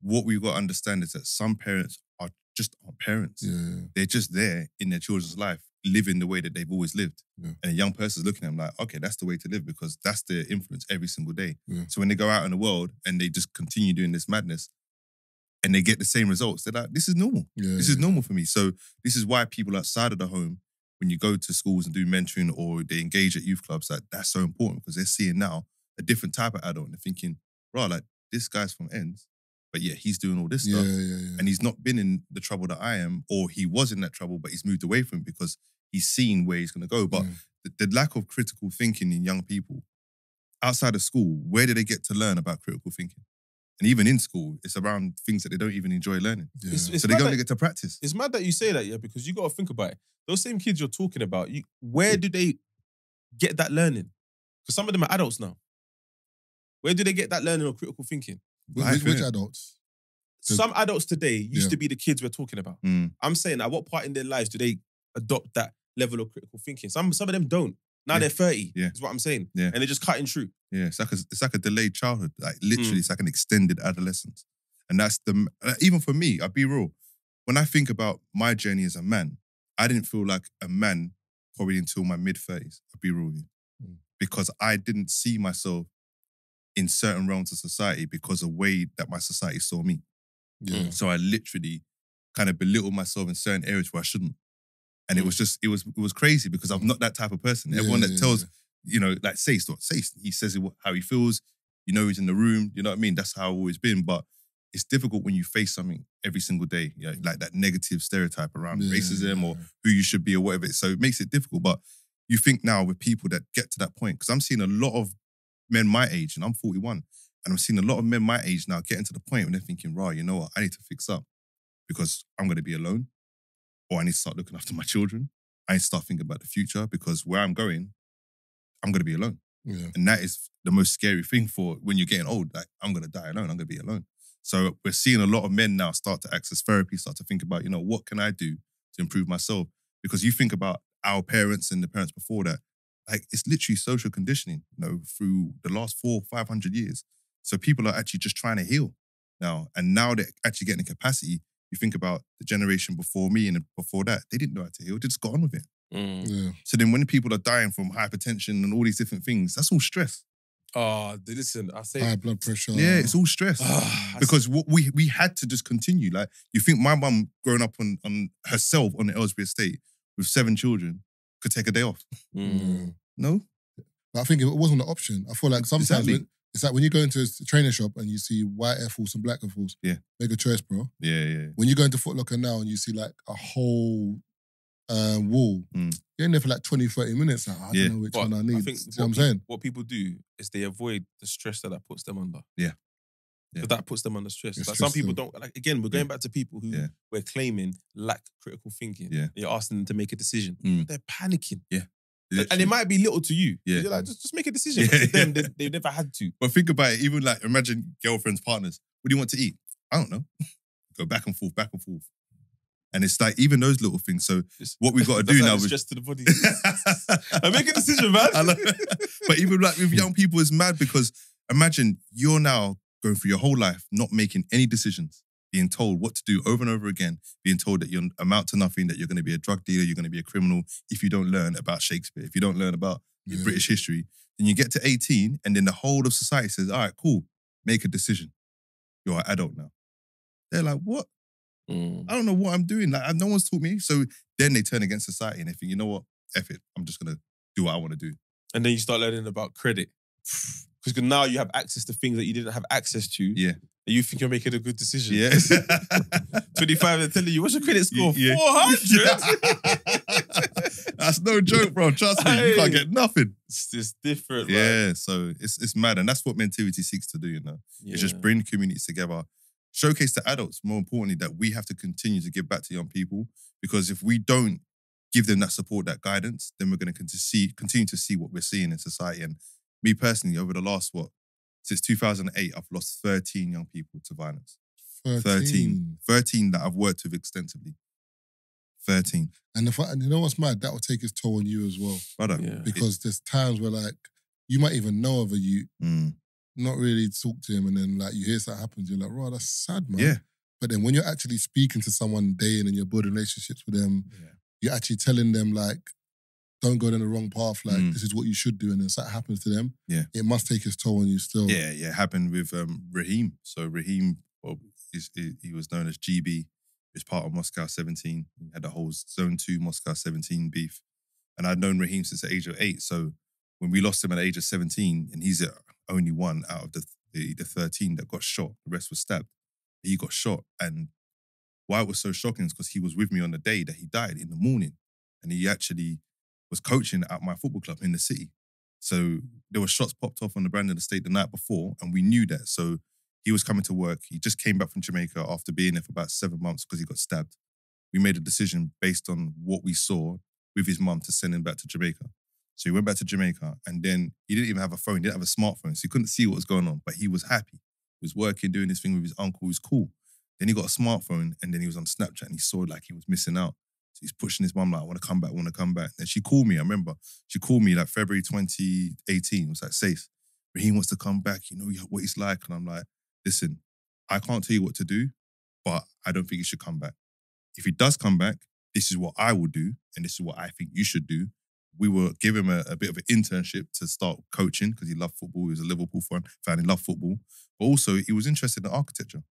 What we've got to understand is that some parents are just aren't parents. Yeah. They're just there in their children's life, living the way that they've always lived. Yeah. And a young person's looking at them like, okay, that's the way to live because that's their influence every single day. Yeah. So when they go out in the world and they just continue doing this madness and they get the same results, they're like, this is normal. Yeah, this yeah. is normal for me. So this is why people outside of the home, when you go to schools and do mentoring or they engage at youth clubs, like that's so important because they're seeing now a different type of adult and they're thinking, bro, like this guy's from ends, but yeah, he's doing all this yeah, stuff. Yeah, yeah. And he's not been in the trouble that I am, or he was in that trouble, but he's moved away from it because he's seen where he's going to go. But yeah. the, the lack of critical thinking in young people, outside of school, where do they get to learn about critical thinking? And even in school, it's around things that they don't even enjoy learning. Yeah. It's, it's so they're going to get to practice. It's mad that you say that, yeah, because you got to think about it. Those same kids you're talking about, you, where yeah. do they get that learning? Because some of them are adults now. Where do they get that learning of critical thinking? Life, which, which adults? Some adults today used yeah. to be the kids we're talking about. Mm. I'm saying at what part in their lives do they adopt that level of critical thinking? Some some of them don't. Now yeah. they're thirty, yeah. is what I'm saying. Yeah. And they're just cutting through. Yeah, it's like a, it's like a delayed childhood. Like literally, mm. it's like an extended adolescence. And that's the, even for me, I'll be real. When I think about my journey as a man, I didn't feel like a man probably until my mid thirties. I'll be real with you. Mm. Because I didn't see myself in certain realms of society because of the way that my society saw me. Yeah. So I literally kind of belittled myself in certain areas where I shouldn't. And mm. it was just, it was it was crazy because I'm not that type of person. Yeah, Everyone that yeah, tells, yeah. you know, like Sayce, not Sayce, he says it, how he feels, you know, he's in the room, you know what I mean? That's how I've always been. But it's difficult when you face something every single day, you know, like that negative stereotype around yeah, racism yeah. or who you should be or whatever. So it makes it difficult. But you think now with people that get to that point, because I'm seeing a lot of men my age, and I'm forty-one, and I'm seeing a lot of men my age now getting to the point when they're thinking, "Raw, you know what? I need to fix up because I'm going to be alone, or I need to start looking after my children. I need to start thinking about the future because where I'm going, I'm going to be alone." Yeah. And that is the most scary thing for when you're getting old. Like, I'm going to die alone. I'm going to be alone. So we're seeing a lot of men now start to access therapy, start to think about, you know, what can I do to improve myself? Because you think about our parents and the parents before that. Like, it's literally social conditioning, you know, through the last four, five hundred years. So people are actually just trying to heal now. And now they're actually getting the capacity. You think about the generation before me and before that, they didn't know how to heal. They just got on with it. Mm. Yeah. So then when people are dying from hypertension and all these different things, that's all stress. Oh, uh, listen, I say... high blood pressure. Yeah, it's all stress. Uh, because what we we had to just continue. Like, you think my mum growing up on, on herself on the Aylesbury Estate with seven children could take a day off. Mm. No? But I think it wasn't an option. I feel like sometimes exactly. when, it's like when you go into a trainer shop and you see white Air Force and black Air Force, yeah. make a choice, bro. Yeah, yeah. When you go into Foot Locker now and you see like a whole uh, wall, mm. you're in there for like twenty, thirty minutes. Like, I yeah. don't know which but one I need. I think what, what I'm people, saying? What people do is they avoid the stress that that puts them under. Yeah. yeah. But that puts them under stress. Like some people don't, like again, we're going yeah. back to people who yeah. we're claiming lack critical thinking. Yeah. You're asking them to make a decision. Mm. They're panicking. Yeah. Literally. And it might be little to you. Yeah. You're like, just, just make a decision. Yeah, to them, yeah. they, they've never had to. But think about it. Even like, imagine girlfriends, partners. What do you want to eat? I don't know. Go back and forth, back and forth. And it's like, even those little things. So just, what we've got to do now is... stress to the body. I make a decision, man. But even like with young people, it's mad because imagine you're now going through your whole life not making any decisions, being told what to do over and over again, being told that you amount to nothing, that you're going to be a drug dealer, you're going to be a criminal if you don't learn about Shakespeare, if you don't learn about in yeah. British history. Then you get to eighteen and then the whole of society says, all right, cool, make a decision. You're an adult now. They're like, what? Mm. I don't know what I'm doing. Like, no one's taught me. So then they turn against society and they think, you know what? F it. I'm just going to do what I want to do. And then you start learning about credit. Because now you have access to things that you didn't have access to. Yeah. And you think you're making a good decision. Yeah. twenty-five, they're telling you, what's your credit score? Yeah. four hundred? That's no joke, bro. Trust me, hey. You can't get nothing. It's, it's different, man. Yeah, so it's it's mad. And that's what Mentivity seeks to do, you know? Yeah. It's just bring communities together. Showcase to adults, more importantly, that we have to continue to give back to young people. Because if we don't give them that support, that guidance, then we're going to see, continue to see what we're seeing in society. And me personally, over the last, what, since two thousand eight, I've lost thirteen young people to violence. thirteen. thirteen. thirteen that I've worked with extensively. thirteen. And the fact, and you know what's mad? That will take its toll on you as well. Brother. Yeah. Because it, there's times where, like, you might even know of a youth, mm. not really talk to him, and then, like, you hear something happens, you're like, "Raw, that's sad, man." Yeah. But then when you're actually speaking to someone day in and you're building relationships with them, yeah. you're actually telling them, like, don't go down the wrong path. Like, mm. this is what you should do. And if that happens to them, yeah. it must take its toll on you still. Yeah, yeah. It happened with um, Raheem. So Raheem, well, is, is, he was known as G B. He was part of Moscow seventeen. He had the whole Zone two Moscow seventeen beef. And I'd known Raheem since the age of eight. So when we lost him at the age of seventeen, and he's the only one out of the, the, the thirteen that got shot. The rest was stabbed. He got shot. And why it was so shocking is because he was with me on the day that he died in the morning. And he actually was coaching at my football club in the city. So there were shots popped off on the Brandon Estate the night before, and we knew that. So he was coming to work. He just came back from Jamaica after being there for about seven months because he got stabbed. We made a decision based on what we saw with his mum to send him back to Jamaica. So he went back to Jamaica, and then he didn't even have a phone. He didn't have a smartphone, so he couldn't see what was going on, but he was happy. He was working, doing his thing with his uncle. He was cool. Then he got a smartphone, and then he was on Snapchat, and he saw like he was missing out. He's pushing his mum like, I want to come back, I want to come back. And she called me, I remember. She called me like February twenty eighteen. It was like, Sayce, Raheem wants to come back. You know what he's like. And I'm like, listen, I can't tell you what to do, but I don't think he should come back. If he does come back, this is what I will do. And this is what I think you should do. We will give him a, a bit of an internship to start coaching because he loved football. He was a Liverpool fan. He loved football. But also, he was interested in architecture.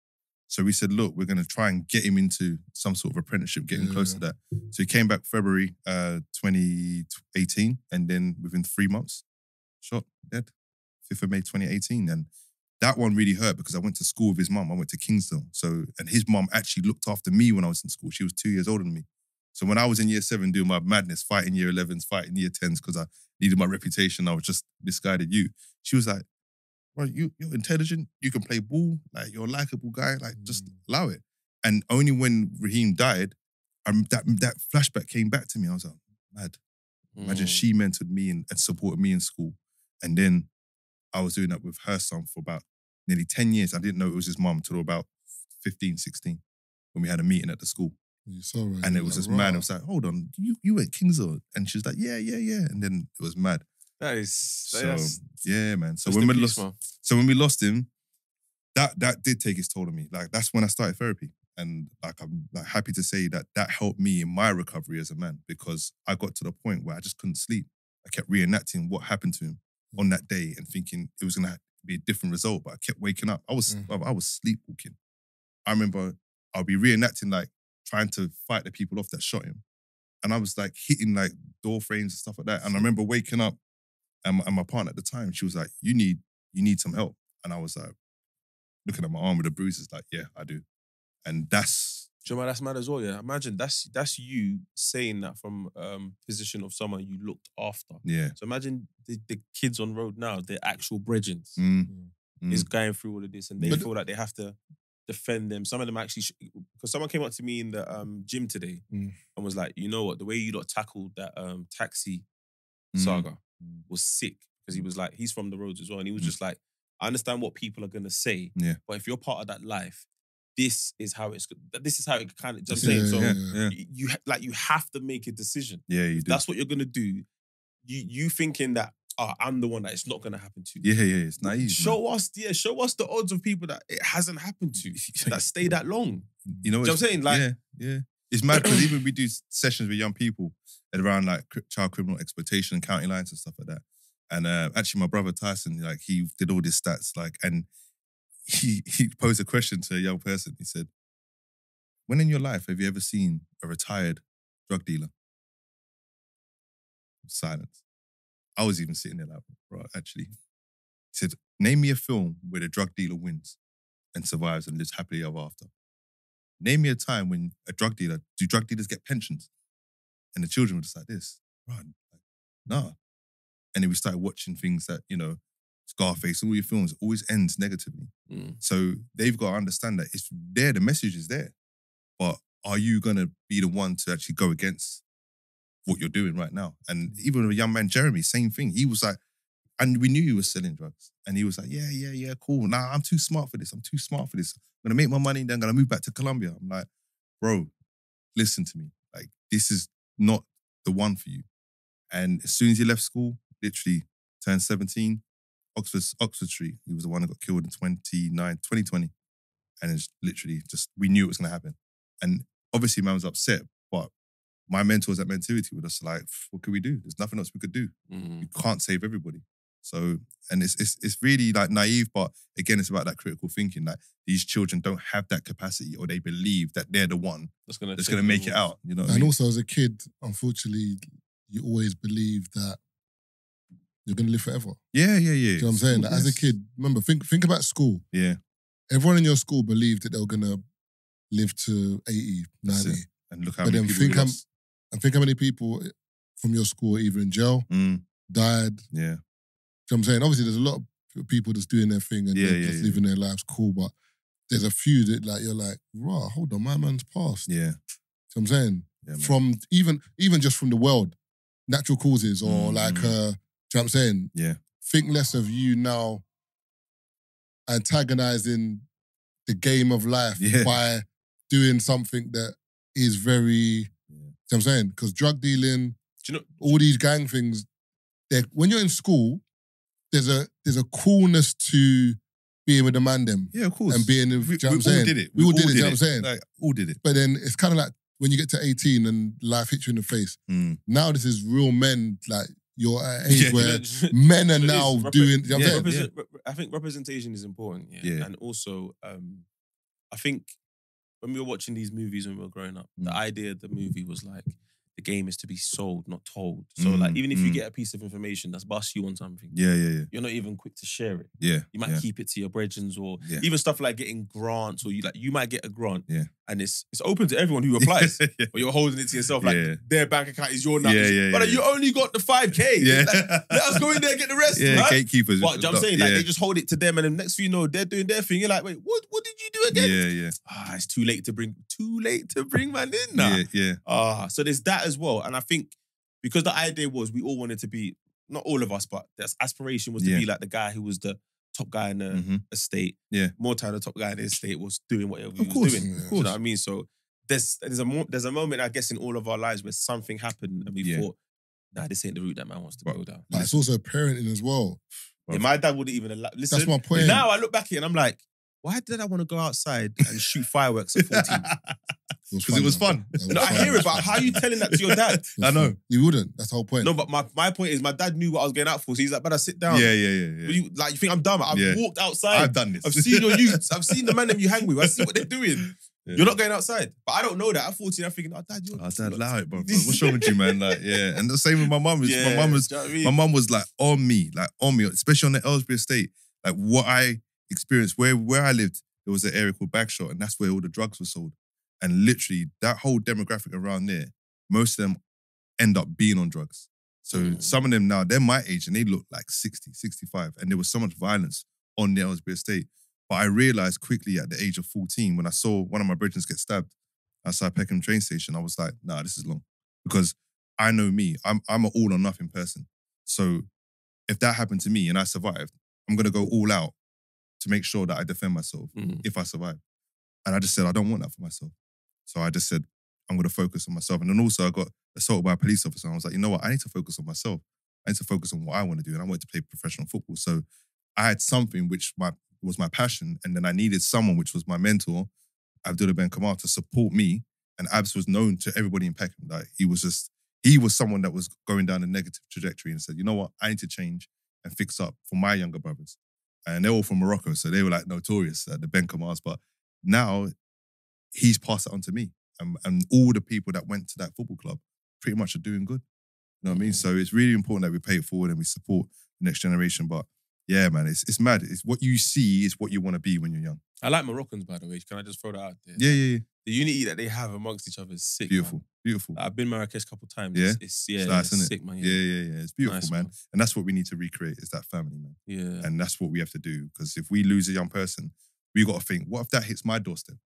So we said, look, we're going to try and get him into some sort of apprenticeship, get him yeah. close to that. So he came back February uh, twenty eighteen, and then within three months, shot, dead, fifth of May twenty eighteen. And that one really hurt because I went to school with his mum. I went to Kingsdale. So, and his mum actually looked after me when I was in school. She was two years older than me. So when I was in year seven doing my madness, fighting year elevens, fighting year tens because I needed my reputation, I was just misguided you. She was like, well, you, you're intelligent, you can play ball, like you're a likeable guy, like just mm. allow it. And only when Raheem died, um, that that flashback came back to me. I was like, mad. Imagine mm. she mentored me and, and supported me in school. And then I was doing that with her son for about nearly ten years. I didn't know it was his mum until about fifteen, sixteen, when we had a meeting at the school. You saw her, and it was like, this man, I was like, hold on, you, you went Kingsdown? And she was like, yeah, yeah, yeah. And then it was mad. That is so, that's, yeah, man. So when we piece, lost, man. so when we lost him, that that did take its toll on me. Like that's when I started therapy, and like I'm like happy to say that that helped me in my recovery as a man because I got to the point where I just couldn't sleep. I kept reenacting what happened to him on that day and thinking it was gonna be a different result, but I kept waking up. I was mm. I was sleepwalking. I remember I'll be reenacting like trying to fight the people off that shot him, and I was like hitting like door frames and stuff like that. And I remember waking up. And my partner at the time, she was like, you need you need some help. And I was like, looking at my arm with the bruises, like, yeah, I do. And that's... Do you know that's mad as well, yeah? Imagine, that's that's you saying that from a um, position of someone you looked after. Yeah. So imagine the, the kids on road now, they're actual brethrens. Mm. Mm. Is going through all of this and they but feel like they have to defend them. Some of them actually... Because someone came up to me in the um, gym today mm. and was like, you know what, the way you lot tackled that um, taxi mm. saga... was sick because he was like, he's from the roads as well. And he was mm. just like, I understand what people are going to say, yeah. but if you're part of that life, this is how it's, this is how it kind of, just yeah, saying, so yeah, yeah. You, you like, you have to make a decision. Yeah, you do. That's what you're going to do. You you thinking that, oh, I'm the one that it's not going to happen to. Yeah, yeah, it's naive. Show man. us, yeah, show us the odds of people that it hasn't happened to, that stay that long. You know, you know what I'm saying? Like, yeah, yeah. It's mad because even we do sessions with young people around like child criminal exploitation, county lines and stuff like that. And uh, actually, my brother Tyson, like he did all these stats, like, and he he posed a question to a young person. He said, "When in your life have you ever seen a retired drug dealer?" Silence. I was even sitting there like, bro, actually. He said, "Name me a film where the drug dealer wins and survives and lives happily ever after. Name me a time when a drug dealer, do drug dealers get pensions?" And the children were just like this. Bro, nah. And then we started watching things that, you know, Scarface, all your films, always ends negatively. Mm. So they've got to understand that it's there, the message is there. But are you going to be the one to actually go against what you're doing right now? And even with a young man, Jeremy, same thing. He was like, and we knew he was selling drugs. And he was like, yeah, yeah, yeah, cool. Nah, I'm too smart for this. I'm too smart for this. I'm going to make my money, then I'm going to move back to Colombia. I'm like, bro, listen to me. Like, this is not the one for you. And as soon as he left school, literally turned seventeen, Oxford, Oxford Street, he was the one that got killed in twenty twenty. And it's literally just, we knew it was going to happen. And obviously, man was upset, but my mentors at Mentivity were just like, what could we do? There's nothing else we could do. Mm-hmm. You can't save everybody. So, and it's, it's it's really like naive, but again, it's about that critical thinking. Like these children don't have that capacity, or they believe that they're the one that's going to make it out. You know. And I mean? Also, as a kid, unfortunately, you always believe that you're going to live forever. Yeah, yeah, yeah. Do you know what I'm saying? Like, yes. As a kid, remember, think think about school. Yeah. Everyone in your school believed that they were going to live to eighty, ninety. And look how but many then people think how, and think how many people from your school are either in jail, mm. died. Yeah. You know what I'm saying? Obviously, there's a lot of people just doing their thing and yeah, yeah, just yeah. living their lives cool, but there's a few that like you're like, rah, hold on, my man's passed. Yeah. You know what I'm saying? Yeah, from even even just from the world, natural causes or mm, like, mm. uh, do you know what I'm saying? Yeah. Think less of you now antagonizing the game of life yeah. by doing something that is very, yeah. you know what I'm saying? Because drug dealing, do you know, all these gang things, when you're in school, There's a there's a coolness to being with the man them. Yeah, of course. And being, do you know what I'm saying? We all did it. We all did it, you know what I'm saying? Like, all did it. But then it's kind of like when you get to eighteen and life hits you in the face. Mm. Now this is real men, like you're at an age yeah, where you know, men are now doing, you know yeah, what I'm saying? Yeah. I think representation is important. Yeah. yeah. And also, um, I think when we were watching these movies when we were growing up, mm. the idea of the movie was like, the game is to be sold, not told. So mm, like, even if mm. you get a piece of information that's bust you on something, yeah, yeah, yeah, you're not even quick to share it. Yeah, you might yeah. keep it to your brethrens, or yeah. even stuff like getting grants, or you like you might get a grant, yeah, and it's it's open to everyone who applies, yeah. but you're holding it to yourself. Like yeah. their bank account is your numbers, yeah, yeah, but yeah. you only got the five k. Yeah, like, let us go in there and get the rest. Yeah, right? Gatekeepers. But you know what I'm saying, like yeah. they just hold it to them, and the next thing you know, they're doing their thing. You're like, wait, what? What did you do again? Yeah, yeah. Ah, it's too late to bring. Too late to bring man in now. Yeah, yeah. Ah, so there's that as well. And I think because the idea was we all wanted to be, not all of us, but the aspiration was to yeah. be like the guy who was the top guy in the mm-hmm. estate. Yeah. More time the top guy in the estate was doing whatever of he was course, doing. Yeah. Of course. You know what I mean? So there's there's a there's a moment, I guess, in all of our lives where something happened and we yeah. thought, nah, this ain't the route that man wants to but, go down. But it's also parenting as well. Yeah, my dad wouldn't even allow. Listen, that's my point. Now I look back here and I'm like, why did I want to go outside and shoot fireworks at fourteen? Because it was fun. It was fun. No, I hear it, but how are you telling that to your dad? I know. You wouldn't. That's the whole point. No, but my, my point is my dad knew what I was going out for. So he's like, brother, sit down. Yeah, yeah, yeah. yeah. You, like, you think I'm dumb? I've yeah. walked outside. I've done this. I've seen your youths. I've seen the man them you hang with. I see what they're doing. Yeah. You're not going outside. But I don't know that. At fourteen, I'm thinking, oh, dad, you're... Oh, dad, allow it, bro. bro. What's wrong with you, man? Like, yeah. And the same with my mum. Yeah, my mum was, you know what I mean? My mum was like, on me. Like, on me. Especially on the Aylesbury Estate. Like, what I... experience where where I lived, there was an area called Bagshot, and that's where all the drugs were sold. And literally, that whole demographic around there, most of them end up being on drugs. So mm. some of them now, they're my age, and they look like sixty, sixty-five, and there was so much violence on the Aylesbury Estate. But I realised quickly at the age of fourteen, when I saw one of my brethren get stabbed outside Peckham train station, I was like, nah, this is long. Because I know me, I'm, I'm an all or nothing person. So if that happened to me and I survived, I'm going to go all out to make sure that I defend myself mm. if I survive. And I just said, I don't want that for myself. So I just said, I'm going to focus on myself. And then also I got assaulted by a police officer. And I was like, you know what? I need to focus on myself. I need to focus on what I want to do. And I wanted to play professional football. So I had something which my, was my passion. And then I needed someone, which was my mentor, Abdullah Ben Kamal, to support me And Abs was known to everybody in Peckham. Like, he was just, he was someone that was going down a negative trajectory and said, you know what, I need to change and fix up for my younger brothers. And they're all from Morocco, so they were like notorious, uh, the Ben Kamals. But now he's passed it on to me. And, and all the people that went to that football club pretty much are doing good. You know what I mean? So it's really important that we pay it forward and we support the next generation. But yeah, man, it's it's mad. It's what you see is what you want to be when you're young. I like Moroccans, by the way. Can I just throw that out there? Yeah, yeah, yeah. The unity that they have amongst each other is sick. Beautiful, man. Beautiful. Like, I've been Marrakesh a couple of times. Yeah, it's, it's, yeah, it's nice, isn't it? Sick, man. Yeah, yeah, yeah. yeah. It's beautiful, nice, man. man. And that's what we need to recreate, is that family, man. Yeah. And that's what we have to do, because if we lose a young person, we got to think, what if that hits my doorstep?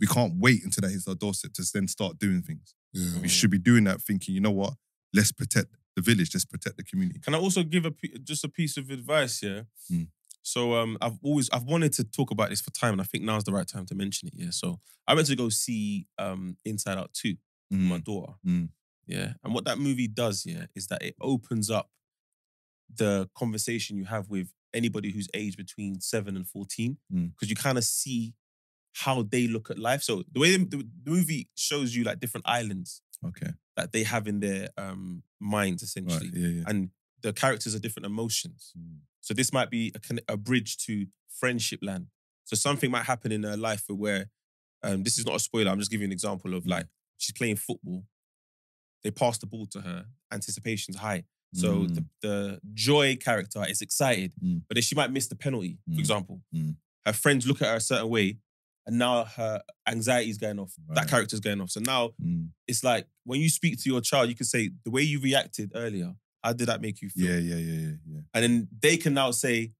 We can't wait until that hits our doorstep to then start doing things. Yeah. We should be doing that, thinking, you know what? Let's protect the village. Let's protect the community. Can I also give a just a piece of advice here? Yeah? Mm. So um, I've always, I've wanted to talk about this for time, and I think now's the right time to mention it, yeah. So I went to go see um, Inside Out two with mm. my daughter, mm. yeah. And what that movie does, yeah, is that it opens up the conversation you have with anybody who's aged between seven and fourteen, because mm. you kind of see how they look at life. So the way the, the movie shows you like different islands okay. that they have in their um, minds, essentially. Right. Yeah, yeah. And the characters are different emotions. Mm. So this might be a, a bridge to friendship land. So something might happen in her life where, um, this is not a spoiler, I'm just giving you an example of like, she's playing football, they pass the ball to her, anticipation's high. So mm. the, the Joy character is excited, mm. but then she might miss the penalty, for mm. example. Mm. Her friends look at her a certain way, and now her anxiety is going off. Right. That character's going off. So now mm. it's like, when you speak to your child, you can say, the way you reacted earlier, how did that make you feel? Yeah, yeah, yeah, yeah, yeah. And then they can now say,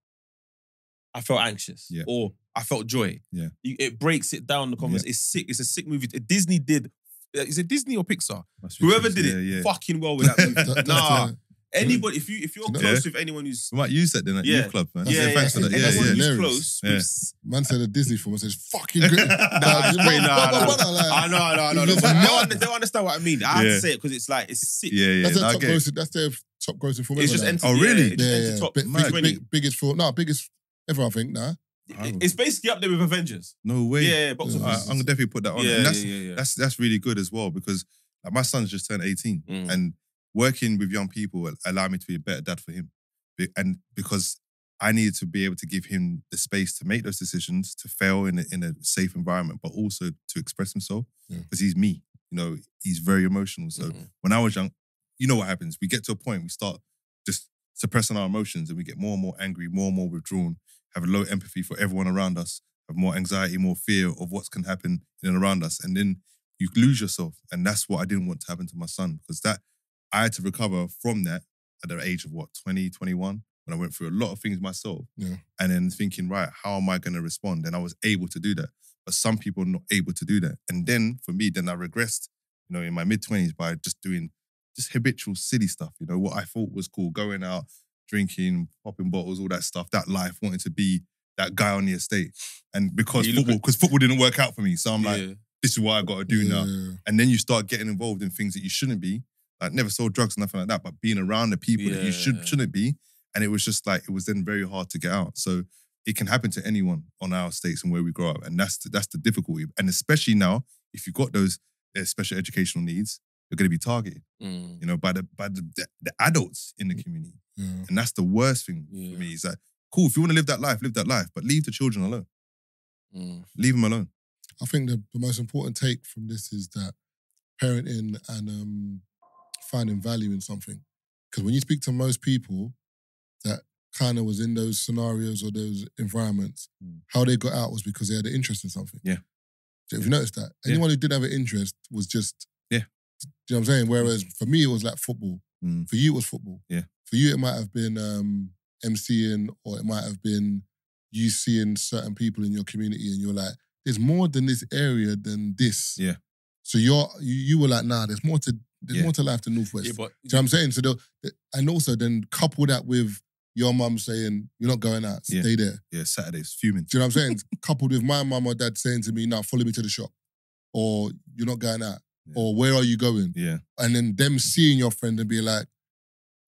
I felt anxious. Yeah. Or I felt joy. Yeah. You, it breaks it down, the conversation. Yeah. It's sick. It's a sick movie. Disney did, is it Disney or Pixar? Whoever did yeah, it yeah. fucking well with that movie. Nah. Anybody, if, you, if you're if you close yeah. with anyone who's... We might use that then at yeah. youth club, man. Yeah, yeah, thanks yeah. for that. Yeah, anyone yeah. who's close... Yeah. Who's... Man said a Disney film, I said, fucking good. nah, nah, nah, nah, nah, nah. I know, I know, I know. No, but they'll, they'll understand what I mean. I yeah. have to say it because it's like, it's sick. Yeah, yeah. That's, nah, their, top grossing, that's their top grossing film. It's just entered. Oh, really? Yeah, yeah. yeah. Top big, big, big, biggest film. No, biggest ever, I think, nah. It's basically up there with Avengers. No way. Yeah, box office. I'm going to definitely put that on. Yeah, that's That's really good as well, because my son's just turned eighteen and... working with young people allowed me to be a better dad for him. And because I needed to be able to give him the space to make those decisions, to fail in a, in a safe environment, but also to express himself. Because yeah. he's me. You know, he's very emotional. So mm-hmm. when I was young, you know what happens. We get to a point, we start just suppressing our emotions and we get more and more angry, more and more withdrawn, have a low empathy for everyone around us, have more anxiety, more fear of what can happen in and around us. And then you lose yourself. And that's what I didn't want to happen to my son, because that... I had to recover from that at the age of what, twenty, twenty-one, when I went through a lot of things myself. Yeah. And then thinking, right, how am I going to respond? And I was able to do that. But some people are not able to do that. And then for me, then I regressed, you know, in my mid-twenties by just doing just habitual silly stuff. You know, what I thought was cool, going out, drinking, popping bottles, all that stuff, that life, wanting to be that guy on the estate. And because yeah, football, because football didn't work out for me. So I'm yeah. like, this is what I got to do yeah. now. And then you start getting involved in things that you shouldn't be. I never sold drugs or nothing like that, but being around the people yeah. that you should, shouldn't be. And it was just like, it was then very hard to get out. So it can happen to anyone on our estates and where we grow up. And that's the, that's the difficulty. And especially now, if you've got those uh, special educational needs, you're going to be targeted, mm. you know, by the by the, the, the adults in the community. Yeah. And that's the worst thing yeah. for me. It's like, cool, if you want to live that life, live that life, but leave the children alone. Mm. Leave them alone. I think the, the most important take from this is that parenting and... Um, finding value in something. Because when you speak to most people that kind of was in those scenarios or those environments, mm. how they got out was because they had an interest in something. Yeah. So if yeah. you notice that, anyone yeah. who didn't have an interest was just, yeah. do you know what I'm saying? Whereas for me, it was like football. Mm. For you, it was football. Yeah. For you, it might have been um, emceeing, or it might have been you seeing certain people in your community and you're like, there's more than this area than this. Yeah. So you're, you, you were like, nah, there's more to There's yeah. more to life than Northwest. Yeah, but, do you know what I'm saying? So, and also then couple that with your mum saying, you're not going out, stay yeah. there. Yeah, Saturdays, fuming. Do you know what I'm saying? Coupled with my mum or dad saying to me, now follow me to the shop. Or you're not going out. Yeah. Or where are you going? Yeah. And then them seeing your friend and being like,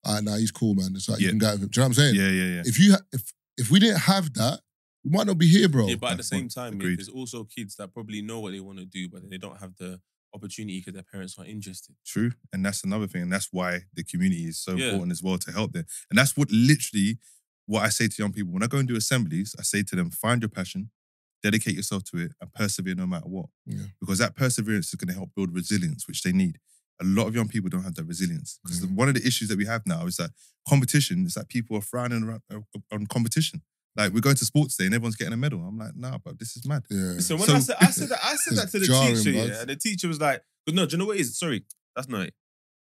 all right, nah, he's cool, man. It's like, yeah. you can go out with him. Do you know what I'm saying? Yeah, yeah, yeah. If, you ha if, if we didn't have that, we might not be here, bro. Yeah, but at That's the same point. time, yeah, there's also kids that probably know what they want to do, but they don't have the opportunity because their parents aren't interested. True. And that's another thing. And that's why the community is so yeah. important as well to help them. And that's what literally what I say to young people. When I go and do assemblies, I say to them, find your passion, dedicate yourself to it and persevere no matter what. Yeah. Because that perseverance is going to help build resilience, which they need. A lot of young people don't have that resilience. Because mm. one of the issues that we have now is that competition is that people are frowning on competition. Like, we go to sports day and everyone's getting a medal. I'm like, nah, bro, this is mad. Yeah. So when so, I said I said that, I said that to the jarring, teacher, yeah, and the teacher was like, but no, do you know what it is? Sorry, that's not it.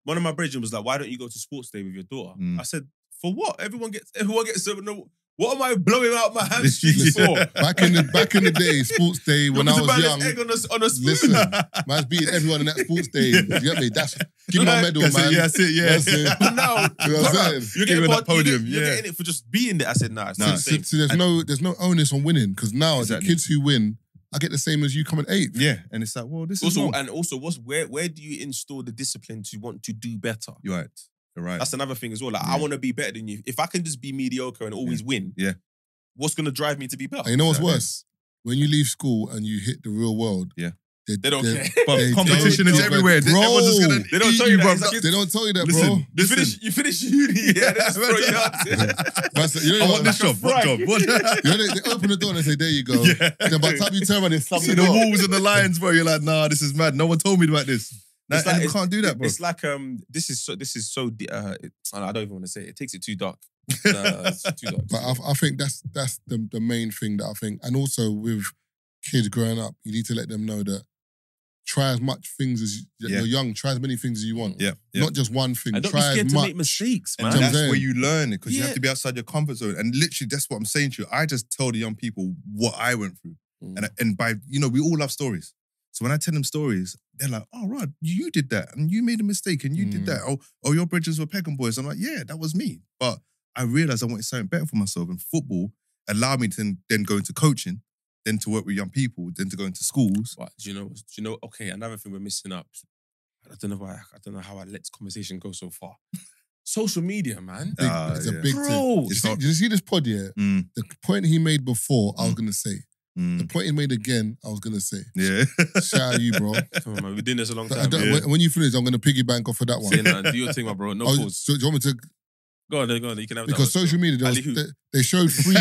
One of my brethren was like, why don't you go to sports day with your daughter? Mm. I said, for what? Everyone gets, everyone gets, no, what am I blowing out my hamstrings for? Back in the back in the day, sports day when was I was young. Egg on a, on a spoon. Listen, man's beating everyone in that sports day. You get me? That's give no, my medal, man. It, yeah, that's it. Yeah, that's it. But now you know what I'm you're getting part, that podium. You're, yeah. you're getting it for just being there. I said, nah, it's nah, not the same. So, so there's and, no there's no onus on winning because now exactly. the kids who win, I get the same as you coming eighth. Yeah, and it's like, well, this also, is also and also what's where where do you install the discipline to want to do better? You're right. Right. That's another thing as well. Like, yeah. I want to be better than you. If I can just be mediocre and always yeah. win, yeah. what's going to drive me to be better? And you know what's exactly. worse? When you leave school and you hit the real world, yeah. they, they don't they, care. But they competition is everywhere. Bro, just gonna they don't tell you that. Like, they don't tell you that, listen, bro. Listen. Finish, you finish uni, yeah, they just throw you out. You know, I want this job. What job? What? You know, they, they open the door and they say, there you go. Yeah. Then by the time you turn around, it's something. You see the wolves and the lions, bro. You're like, nah, this is mad. No one told me about this. No, like, you can't do that, bro. It's like um, this is so. This is so. Uh, it, I don't even want to say it. It takes it too dark. Uh, it's too dark. But I, I think that's that's the the main thing that I think, and also with kids growing up, you need to let them know that try as much things as you, yeah. you're young. Try as many things as you want. Yeah, yeah. Not just one thing. And don't try be scared as much. To make mistakes, man. And that's where you learn it because yeah. you have to be outside your comfort zone. And literally, that's what I'm saying to you. I just tell the young people what I went through, mm. and and by you know we all love stories. So when I tell them stories, they're like, oh, Rod, you did that and you made a mistake and you mm. did that. Oh, oh, your bridges were Peckham boys. I'm like, yeah, that was me. But I realised I wanted something better for myself, and football allowed me to then go into coaching, then to work with young people, then to go into schools. But do you know, do you know, okay, another thing we're missing up. I don't know why, I don't know how I let this conversation go so far. Social media, man. Big, uh, it's yeah. a big Bro, thing. Did you see this pod here? Mm. The point he made before, mm. I was going to say. Mm. The point he made again, I was going to say. Yeah. Shout out you, bro. Come on, man. We've been doing this a long time. Yeah. When you finish, I'm going to piggyback off of that one. Say nothing. Do your thing, my bro. No pause. Was, so, do you want me to... Go on, go on. You can have because that. Because social media, there was, they, they showed free...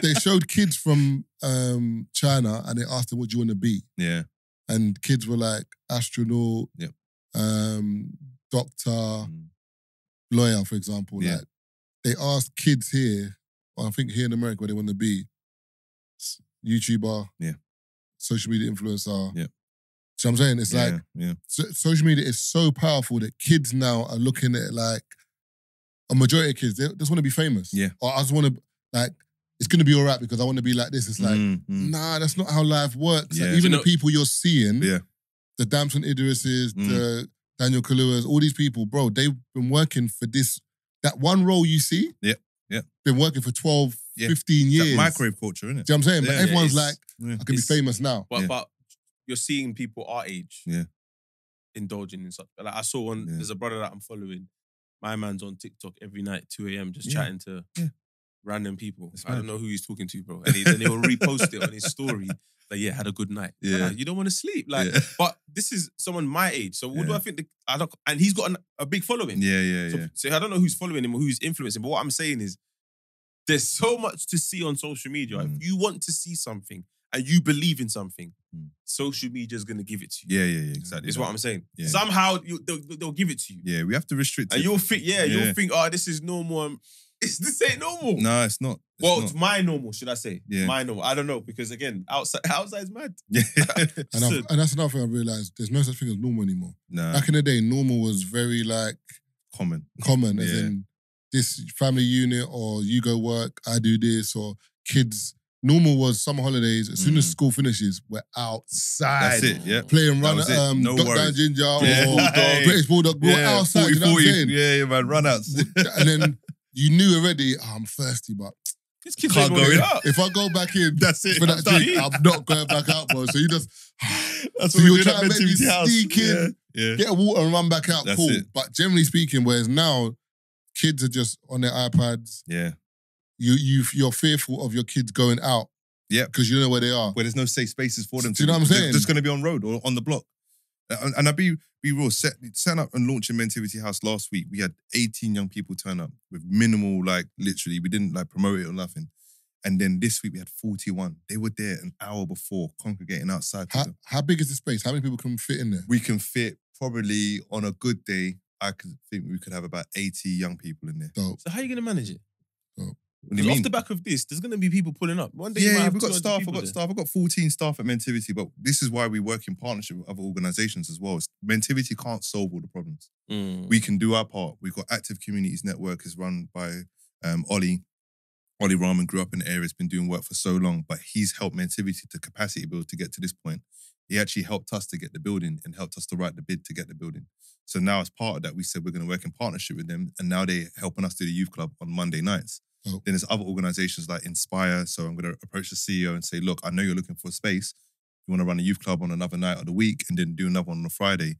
they showed kids from um, China and they asked them, what do you want to be? Yeah. And kids were like, astronaut, yep. um, doctor, mm. lawyer, for example. Yeah. Like, they asked kids here, I think here in America, where they want to be. YouTuber, yeah, social media influencer, yeah. So I'm saying it's yeah, like yeah. So, social media is so powerful that kids now are looking at it like a majority of kids they just want to be famous, yeah. Or I just want to like it's gonna be all right because I want to be like this. It's like mm, mm. nah, that's not how life works. Yeah. Like, even you know, the people you're seeing, yeah, the Damson Idrises, mm. the Daniel Kaluuya's, all these people, bro, they've been working for this that one role you see, yeah, yeah, been working for twelve. Yeah. fifteen years. That microwave culture, innit? Do you know what I'm saying? Yeah, but everyone's yeah, like, yeah, I can be famous now. But, yeah. but you're seeing people our age yeah. indulging in such. Like I saw one, yeah. there's a brother that I'm following. My man's on TikTok every night, two a m, just yeah. chatting to yeah. random people. It's I don't know who he's talking to, bro. And he, then he'll repost it on his story. Like, yeah, had a good night. Yeah. Like, you don't want to sleep. Like, yeah. But this is someone my age. So what yeah. do I think? The, I don't, and he's got an, a big following. Yeah, yeah, so, yeah. So I don't know who's following him or who's influencing. But what I'm saying is, there's so much to see on social media. Mm. If you want to see something and you believe in something, mm. social media is going to give it to you. Yeah, yeah, yeah, exactly. It's yeah. what I'm saying. Yeah. Somehow you, they'll, they'll give it to you. Yeah, we have to restrict and it. And you'll think, yeah, yeah, you'll think, oh, this is normal. It's, this ain't normal. No, it's not. It's well, not. It's my normal, should I say? Yeah. My normal. I don't know because again, outside, outside is mad. Yeah. and, I've, and that's another thing I realized. There's no such thing as normal anymore. No. Back in the day, normal was very like common. Common, as yeah. in. This family unit, or you go work, I do this, or kids. Normal was summer holidays. As soon mm. as school finishes, we're outside. That's it, yeah. Playing run, um, no duck down ginger, yeah. or bulldog, British bulldog. Yeah. We're outside. forty, you know what I'm saying? Yeah, yeah, man, run outs. And then you knew already. Oh, I'm thirsty, but this kid can't go in. If I go back in, that's it. For that drink, I'm not going back out, bro. So you just. That's so you're trying to maybe sneak in, yeah. Yeah. get a water and run back out. That's cool, it. But generally speaking, whereas now. Kids are just on their iPads. Yeah. You, you, you're fearful of your kids going out. Yeah. Because you know where they are. Where there's no safe spaces for them. Do to you know what I'm saying? They're just going to be on road or on the block. And, and I'd be, be real, set, setting up and launching Mentivity House last week, we had eighteen young people turn up with minimal, like, literally, we didn't, like, promote it or nothing. And then this week we had forty-one. They were there an hour before, congregating outside. How, how big is the space? How many people can fit in there? We can fit probably, on a good day, I could think we could have about eighty young people in there. Dope. So how are you going to manage it? Dope. What do you mean? Off the back of this, there's going to be people pulling up. One day yeah, you might yeah have we've got staff. I've got staff. I've got fourteen staff at Mentivity, but this is why we work in partnership with other organisations as well. Mentivity can't solve all the problems. Mm. We can do our part. We've got Active Communities Network is run by um, Ollie. Ollie Rahman grew up in the area, has been doing work for so long, but he's helped Mentivity to capacity build to get to this point. He actually helped us to get the building and helped us to write the bid to get the building. So now as part of that, we said we're going to work in partnership with them, and now they're helping us do the youth club on Monday nights. Oh. Then there's other organisations like Inspire. So I'm going to approach the C E O and say, look, I know you're looking for a space. You want to run a youth club on another night of the week and then do another one on a Friday.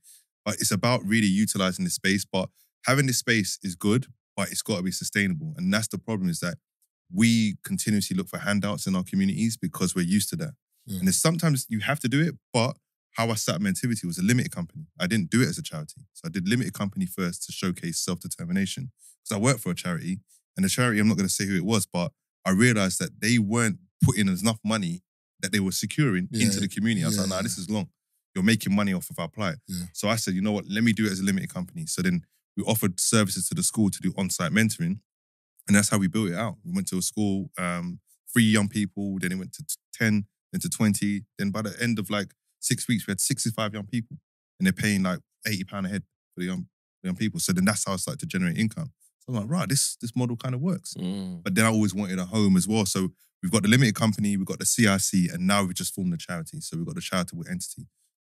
But it's about really utilising the space. But having this space is good, but it's got to be sustainable. And that's the problem, is that we continuously look for handouts in our communities because we're used to that. Yeah. And sometimes you have to do it, but how I set up Mentivity was a limited company. I didn't do it as a charity. So I did limited company first to showcase self-determination. Because I worked for a charity, and the charity, I'm not going to say who it was, but I realised that they weren't putting enough money that they were securing yeah. into the community. I was yeah. like, nah, this is long. You're making money off of our plight. Yeah. So I said, you know what, let me do it as a limited company. So then we offered services to the school to do on-site mentoring. And that's how we built it out. We went to a school, um, three young people, then it went to ten, then to twenty. Then by the end of like six weeks, we had sixty-five young people, and they're paying like eighty pounds a head for the young, the young people. So then that's how I started to generate income. So I'm like, right, this, this model kind of works. Mm. But then I always wanted a home as well. So we've got the limited company, we've got the C R C, and now we've just formed the charity. So we've got the charitable entity.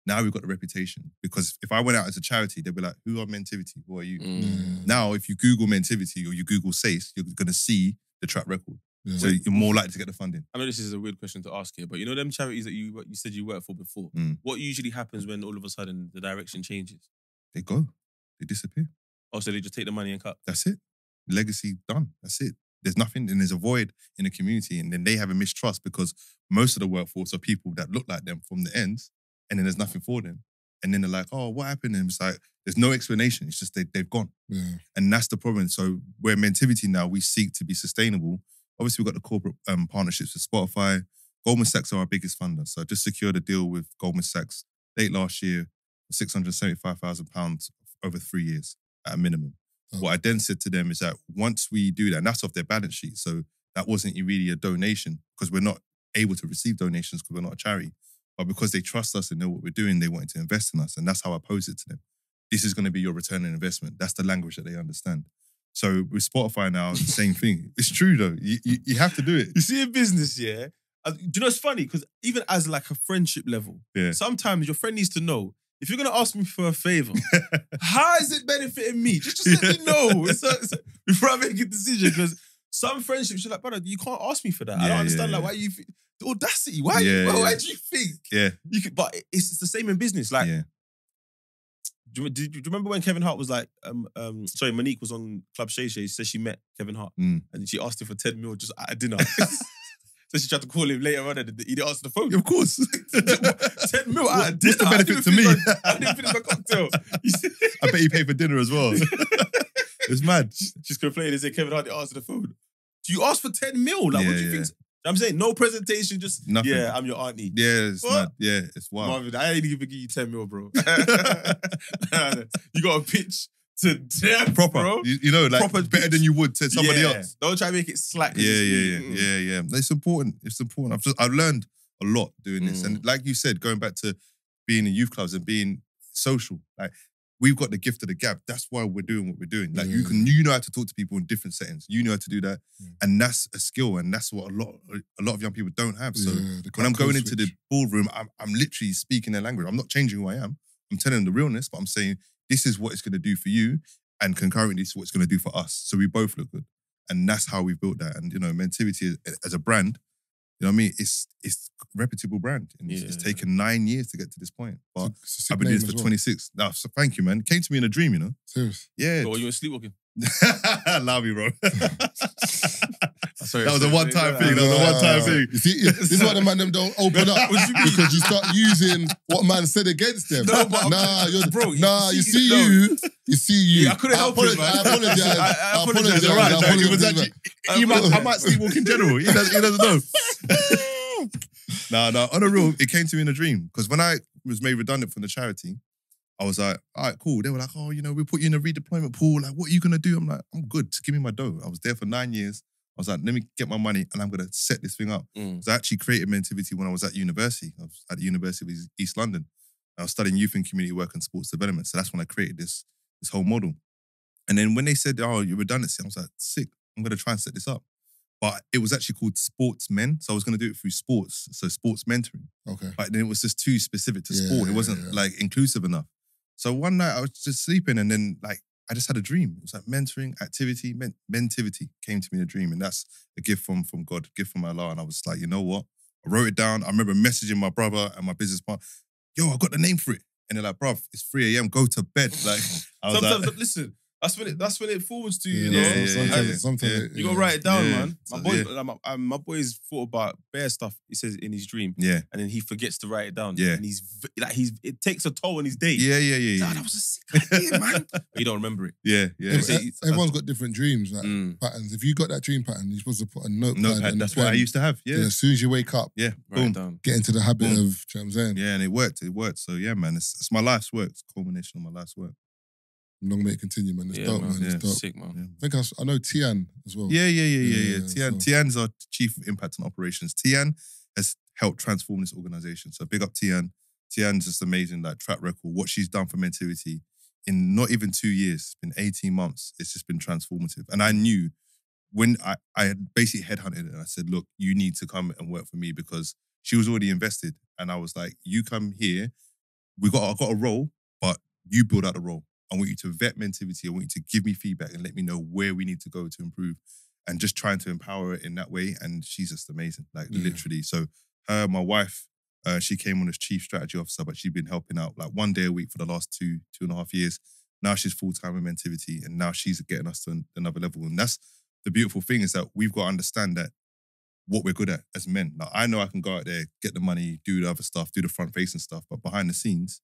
Now we've got the reputation. Because if I went out as a charity, they'd be like, who are Mentivity? Who are you? Mm. Now, if you Google Mentivity or you Google Sayce, you're going to see the track record. Yeah. So you're more likely to get the funding. I know this is a weird question to ask here, but you know them charities that you you said you worked for before, mm. what usually happens when all of a sudden the direction changes? They go. They disappear. Oh, so they just take the money and cut? That's it. Legacy done. That's it. There's nothing, and there's a void in the community, and then they have a mistrust because most of the workforce are people that look like them from the ends, and then there's nothing for them. And then they're like, oh, what happened? And it's like, there's no explanation. It's just they, they've gone. Yeah. And that's the problem. So where Mentivity now, we seek to be sustainable. Obviously, we've got the corporate um, partnerships with Spotify. Goldman Sachs are our biggest funder. So I just secured a deal with Goldman Sachs late last year for six hundred seventy-five thousand pounds over three years at a minimum. Oh. What I then said to them is that once we do that, and that's off their balance sheet, so that wasn't really a donation because we're not able to receive donations because we're not a charity. But because they trust us and know what we're doing, they wanted to invest in us. And that's how I posed it to them. This is going to be your return on investment. That's the language that they understand. So with Spotify now, it's the same thing. It's true though. You, you, you have to do it. You see, in business, yeah. Do you know it's funny? Because even as like a friendship level, yeah. sometimes your friend needs to know, if you're going to ask me for a favour, how is it benefiting me? Just, just let yeah. me know it's a, it's a, before I make a decision. Because some friendships, you're like, brother, you can't ask me for that. Yeah, I don't understand. Yeah, like, yeah. why you... The audacity. Why, yeah, you, why, yeah. why do you think? Yeah. You could, but it's, it's the same in business. Like, yeah. do, do, do you remember when Kevin Hart was like, um, um, sorry, Monique was on Club Shay Shay. She said she met Kevin Hart mm. and she asked him for ten mil just at a dinner. So she tried to call him later on and he didn't answer the phone. Of course. ten mil what, at a dinner. What's the benefit to me? My, I didn't finish my cocktail. I bet he paid for dinner as well. It's mad. She's complaining and said Kevin Hart didn't answer the phone. Do you ask for ten mil? Like, yeah, what do you yeah. think? I'm saying no presentation, just nothing. Yeah, I'm your auntie. Yeah, it's not, yeah, it's wild. Marvin, I ain't even give you ten mil, bro. You got a pitch to death, proper, bro. You, you know, like proper better pitch. Than you would to somebody yeah. else. Don't try to make it slack. Yeah, yeah, yeah, mm. yeah, yeah. It's important. It's important. I've just I've learned a lot doing this, mm. and like you said, going back to being in youth clubs and being social, like. We've got the gift of the gab. That's why we're doing what we're doing. Like, yeah. you can, you know how to talk to people in different settings. You know how to do that. Yeah. And that's a skill. And that's what a lot a lot of young people don't have. So yeah, when I'm going switch. into the boardroom, I'm, I'm literally speaking their language. I'm not changing who I am. I'm telling them the realness, but I'm saying, this is what it's going to do for you. And concurrently, this is what it's going to do for us. So we both look good. And that's how we built that. And, you know, Mentivity as a brand, you know what I mean? It's it's a reputable brand. And it's, yeah. it's taken nine years to get to this point. But I've been doing this for well. twenty-six. Now, so thank you, man. It came to me in a dream, you know? Seriously? Yeah. Or you were sleepwalking? Love you, bro. I Sorry, that was sorry, a one-time thing. That was a one-time thing. You see, this is why the man them don't open up you because you start using what man said against them. No, but nah, you're, bro, nah, you see, you, see you, you see you. Yeah, I couldn't I help it. I apologize. I, I apologize. I apologize. Right, no, was actually, I, might, I might sleepwalk in general. He doesn't, he doesn't know. Nah, nah. On a real, it came to me in a dream because when I was made redundant from the charity, I was like, all right, cool. They were like, oh, you know, we put you in a redeployment pool. Like, what are you going to do? I'm like, I'm good. Just give me my dough. I was there for nine years. I was like, let me get my money and I'm going to set this thing up. Mm. So I actually created Mentivity when I was at university. I was at the University of East London. I was studying youth and community work and sports development. So that's when I created this, this whole model. And then when they said, oh, you're redundancy, I was like, sick. I'm going to try and set this up. But it was actually called Sportsmen. So I was going to do it through sports. So sports mentoring. Okay. But then it was just too specific to yeah, sport. It wasn't yeah. like inclusive enough. So one night I was just sleeping and then like, I just had a dream. It was like mentoring, activity, men mentivity came to me in a dream. And that's a gift from, from God, a gift from Allah. And I was like, you know what? I wrote it down. I remember messaging my brother and my business partner. Yo, I got the name for it. And they're like, bruv, it's three A M, go to bed. Like, I was Sometimes, like, listen, that's when, it, that's when it forwards to you. Yeah, you know? yeah, yeah, yeah, sometimes, yeah. You got to write it down, yeah, man. My boy, yeah. my, um, my boy's thought about bare stuff, he says, in his dream. Yeah. And then he forgets to write it down. Yeah. And he's, like, he's, it takes a toll on his day. Yeah, yeah, yeah. Nah, yeah. That was a sick idea, man. But you don't remember it. Yeah, yeah. yeah say, everyone's got different dreams, like mm. patterns. If you got that dream pattern, you're supposed to put a notepad. Notepad, that's what I used to have. Yeah. yeah. As soon as you wake up, yeah, boom, write it down. Get into the habit boom. of, you know what I'm saying? Yeah, and it worked, it worked. So yeah, man, it's, it's my life's work. It's a culmination of my life's work. Long may it continue, man. It's yeah, dope, man. man. Yeah. It's dope. Sick, man. Yeah. I think I, I know Tian as well. Yeah, yeah, yeah, yeah, yeah. yeah, yeah. Tian, well. Tian's our Chief of Impact and Operations. Tian has helped transform this organisation. So big up Tian. Tian's just amazing, like track record. What she's done for Mentivity in not even two years, it's been eighteen months. It's just been transformative. And I knew when I, I had basically headhunted it and I said, look, you need to come and work for me because she was already invested. And I was like, you come here. We got, I got a role, but you build out the role. I want you to vet Mentivity. I want you to give me feedback and let me know where we need to go to improve and just trying to empower it in that way. And she's just amazing, like yeah. literally. So her, my wife, uh, she came on as chief strategy officer, but she's been helping out like one day a week for the last two, two and a half years. Now she's full-time in Mentivity and now she's getting us to another level. And that's the beautiful thing is that we've got to understand that what we're good at as men. Like I know I can go out there, get the money, do the other stuff, do the front-facing stuff, but behind the scenes,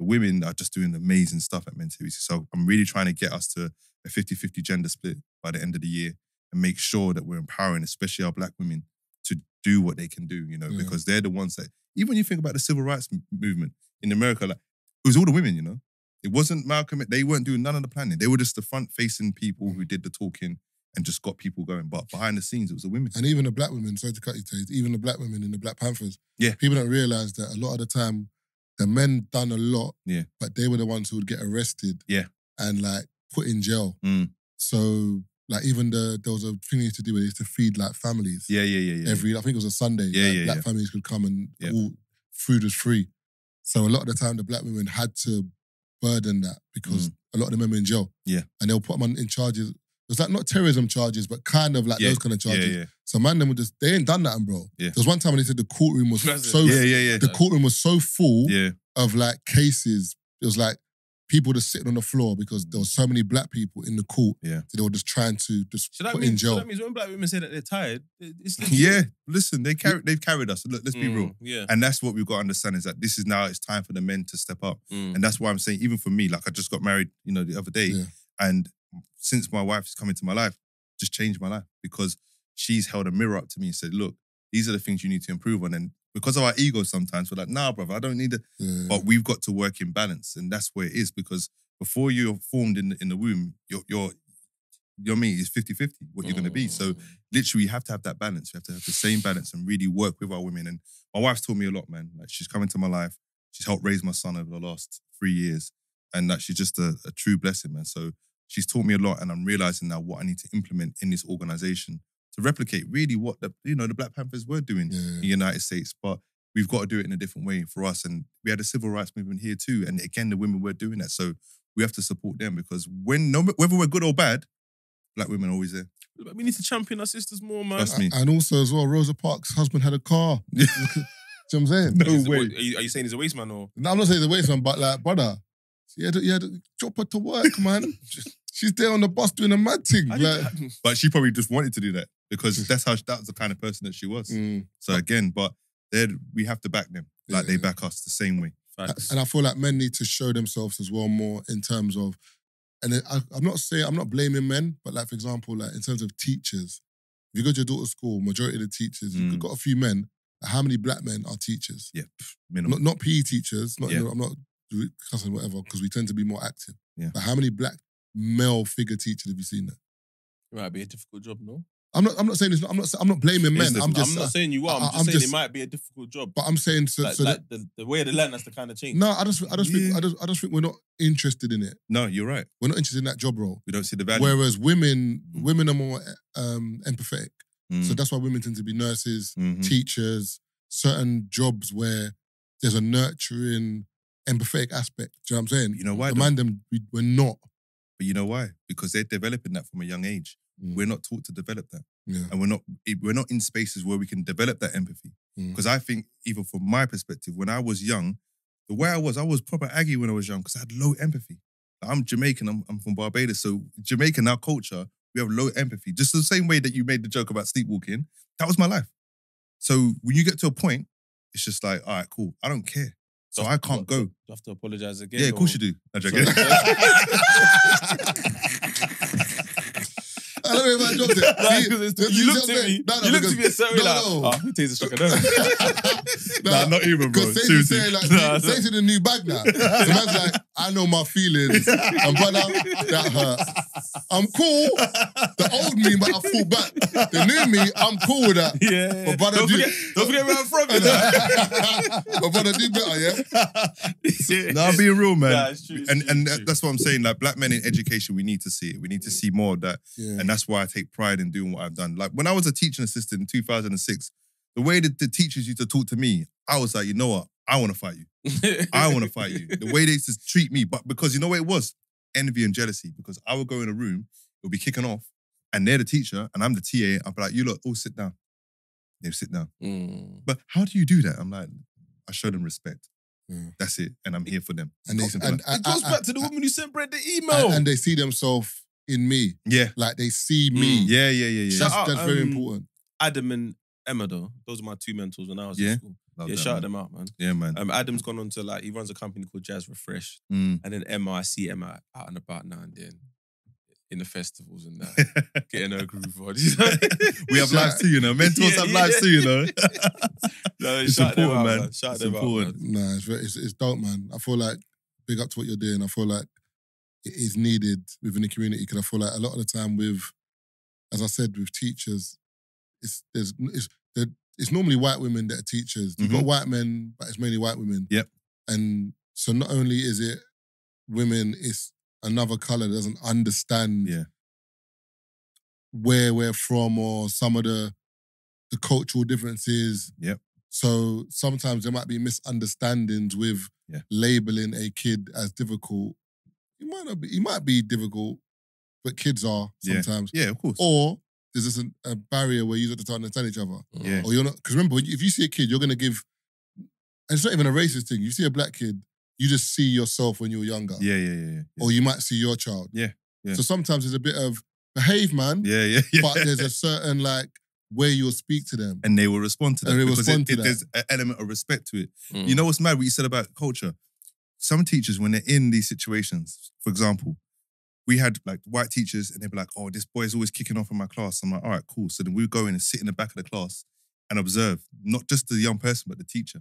the women are just doing amazing stuff at Mentivity. So I'm really trying to get us to a fifty fifty gender split by the end of the year and make sure that we're empowering, especially our black women, to do what they can do, you know, yeah. because they're the ones that, even when you think about the civil rights movement in America, like it was all the women, you know. It wasn't Malcolm, they weren't doing none of the planning. They were just the front-facing people who did the talking and just got people going. But behind the scenes, it was the women. And even the black women, sorry to cut you, Taze, even the black women in the Black Panthers, yeah. people don't realise that a lot of the time, the men done a lot, yeah. but they were the ones who would get arrested yeah. and like put in jail. Mm. So like even the, there was a thing they used to do where they used to feed like families. Yeah, yeah, yeah. yeah every, I think it was a Sunday. Yeah, like, yeah, black yeah. families could come and yeah. all food was free. So a lot of the time the black women had to burden that because mm. a lot of the men were in jail. Yeah. And they'll put them in charges. It's like not terrorism charges, but kind of like yeah. those kind of charges. Yeah, yeah. So man, them would just they ain't done that, bro. Yeah. There was one time when they said the courtroom was so yeah, yeah, yeah. the courtroom was so full yeah. of like cases. It was like people just sitting on the floor because there were so many black people in the court. Yeah. So they were just trying to just so that put means, in jail. So that means when black women say that they're tired, it's like, yeah. listen, they carry they've carried us. Look, let's mm, be real. Yeah. And that's what we've got to understand is that this is now it's time for the men to step up. Mm. And that's why I'm saying, even for me, like I just got married, you know, the other day, yeah. and since my wife has come into my life, just changed my life because she's held a mirror up to me and said, look, these are the things you need to improve on. And because of our ego sometimes, we're like, nah, brother, I don't need it. Yeah. But we've got to work in balance. And that's where it is because before you're formed in the, in the womb, you're, you're, you know what I mean? It's fifty fifty what you're oh. going to be. So literally you have to have that balance. You have to have the same balance and really work with our women. And my wife's taught me a lot, man. Like she's come into my life. She's helped raise my son over the last three years. And that she's just a, a true blessing, man. So she's taught me a lot and I'm realising now what I need to implement in this organisation to replicate really what the, you know, the Black Panthers were doing yeah. in the United States. But we've got to do it in a different way for us. And we had a civil rights movement here too. And again, the women were doing that. So we have to support them because when no, whether we're good or bad, black women are always there. We need to champion our sisters more, man. That's me. And also as well, Rosa Parks' husband had a car. Do you know what I'm saying? No he's way. A, are, you, are you saying he's a waste man or? No, I'm not saying he's a waste man, but like, brother, yeah, yeah, drop her to work, man. Just, She's there on the bus doing a mad thing. Like, but she probably just wanted to do that because that's how that was the kind of person that she was. Mm. So again, but we have to back them like yeah. they back us the same way. Facts. And I feel like men need to show themselves as well more in terms of, and I, I'm not saying, I'm not blaming men, but like for example, like in terms of teachers, if you go to your daughter's school, majority of the teachers, mm. you've got a few men. How many black men are teachers? Yeah, minimum. Not, not P E teachers. Not, yeah. you know, I'm not cussing whatever because we tend to be more active. Yeah. But how many black male figure teachers have you seen that? It might be a difficult job, no? I'm not. I'm not saying it's not, I'm not. I'm not blaming men. The, I'm just. I'm not uh, saying you are. I'm, I, just I'm saying just, it might be a difficult job. But I'm saying so. Like, so like that, the, the way of the land, that's the kind of change. No, I just. I just. Yeah. Think, I just. I just think we're not interested in it. No, you're right. We're not interested in that job role. We don't see the value. Whereas women, mm. women are more um, empathetic. Mm. So that's why women tend to be nurses, mm-hmm. teachers, certain jobs where there's a nurturing, empathetic aspect. Do you know what I'm saying? You know why? The man them, we, we're not. But you know why? Because they're developing that from a young age. Mm. We're not taught to develop that. Yeah. And we're not we're not in spaces where we can develop that empathy. Because mm. I think, even from my perspective, when I was young, the way I was, I was proper Aggie when I was young because I had low empathy. Like, I'm Jamaican, I'm, I'm from Barbados. So Jamaican, our culture, we have low empathy. Just the same way that you made the joke about sleepwalking, that was my life. So when you get to a point, it's just like, all right, cool, I don't care. So I can't go. Do I have to apologise again? Yeah, of course or... you do. I'm joking. I don't know if I dropped it. No, See, you looked at me. No, no, you looked at me a certain way like, no. oh, who takes a shocker? No. nah, nah, not even, bro. Seriously. Sayce like, nah, Sayce in a new bag now. So man's like, I know my feelings. And brother, that hurts. I'm cool. The old me, but I fall back. The new me, I'm cool with that. Yeah. But brother, don't, do, forget, don't forget where I'm from. You know? But brother, do better, yeah? yeah. Nah, I'm being real, man. Nah, it's true, it's and true, and true. That's what I'm saying. Like, black men in education, we need to see it. We need to see more of that. Yeah. And that's why I take pride in doing what I've done. Like, when I was a teaching assistant in two thousand six, the way that the teachers used to talk to me, I was like, you know what? I want to fight you. I want to fight you. The way they used to treat me, but because you know what it was? Envy and jealousy. Because I would go in a room, it would be kicking off, and they're the teacher, and I'm the T A. I'd be like, you lot, all sit down. They'll sit down. Mm. But how do you do that? I'm like, I show them respect. Mm. That's it. And I'm here for them. And, and, and, and it goes I, back I, to the I, woman I, who sent Brett the email. And, and they see themselves in me. Yeah. Like they see me. Mm. Yeah, yeah, yeah, yeah. Shout that's out, that's um, very important. Adam and Emma though. Those are my two mentors when I was yeah. in school. Love yeah, that, shout man. them out, man. Yeah, man. Um, Adam's gone on to like, he runs a company called Jazz Refresh. Mm. And then Emma, I see Emma out and about now and then. In the festivals and that. Getting her groove on. We have shout lives too, you know. Mentors yeah, have yeah. lives too, you know. No, it's shout important, them out, man. man. Shout it's them important. out, man. Nah, it's, it's, it's dope, man. I feel like, big up to what you're doing. I feel like it is needed within the community because I feel like a lot of the time with, as I said, with teachers, it's there's it's, there, it's normally white women that are teachers. You've mm-hmm. got white men, but it's mainly white women. Yep. And so not only is it women, it's another colour that doesn't understand yeah. where we're from or some of the the cultural differences. Yep. So sometimes there might be misunderstandings with yeah. labelling a kid as difficult. He might not be, he might be difficult, but kids are sometimes. Yeah, yeah of course. Or there's just a, a barrier where you have to understand each other. Yeah. Or you're not, because remember, if you see a kid, you're going to give, and it's not even a racist thing. You see a black kid, you just see yourself when you're younger. Yeah, yeah, yeah. yeah. Or you might see your child. Yeah, yeah. So sometimes there's a bit of behave, man. Yeah, yeah, yeah. But there's a certain like where you'll speak to them. And they will respond to that. And they will respond it, to it, that. There's an element of respect to it. Mm. You know what's mad? What you said about culture. Some teachers, when they're in these situations, for example, we had like white teachers and they'd be like, oh, this boy's always kicking off in my class. I'm like, all right, cool. So then we would go in and sit in the back of the class and observe, not just the young person, but the teacher.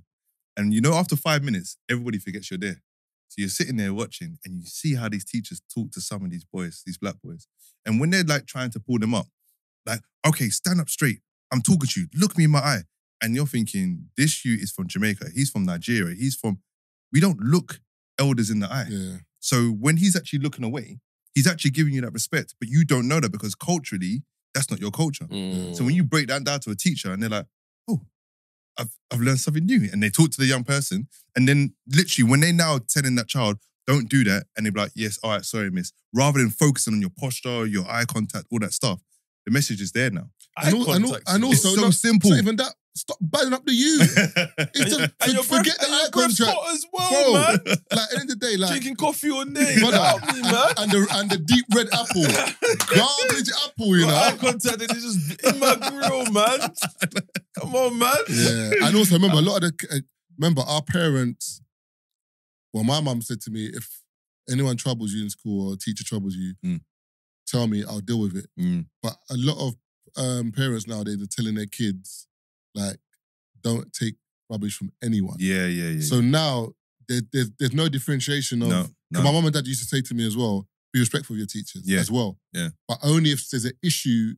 And you know, after five minutes, everybody forgets you're there. So you're sitting there watching and you see how these teachers talk to some of these boys, these black boys. And when they're like trying to pull them up, like, okay, stand up straight. I'm talking to you. Look me in my eye. And you're thinking, this you is from Jamaica. He's from Nigeria. He's from, we don't look elders in the eye. Yeah. So when he's actually looking away, he's actually giving you that respect, but you don't know that because culturally, that's not your culture. Mm. So when you break that down to a teacher and they're like, oh, I've, I've learned something new. And they talk to the young person. And then literally when they now telling that child, don't do that. And they're like, yes, all right, sorry, miss. Rather than focusing on your posture, your eye contact, all that stuff, the message is there now. Eye and, all, and, all, and also, it's so not, simple. Not even that. stop buying up the U. It's a, and your forget breath, the and icon track as well, bro, man. Like end of the day, like drinking coffee all day, brother, help me, man. And, and the and the deep red apple, garbage apple, you know. Eye contact is just in my grill, man. Come on, man. Yeah, and also remember a lot of the remember our parents. Well, my mum said to me, if anyone troubles you in school or a teacher troubles you, mm. tell me, I'll deal with it. Mm. But a lot of um, parents nowadays are telling their kids, like, don't take rubbish from anyone. Yeah, yeah, yeah. So yeah. now there, there's, there's no differentiation of... No, no. My mum and dad used to say to me as well, be respectful of your teachers yeah. as well. Yeah. But only if there's an issue,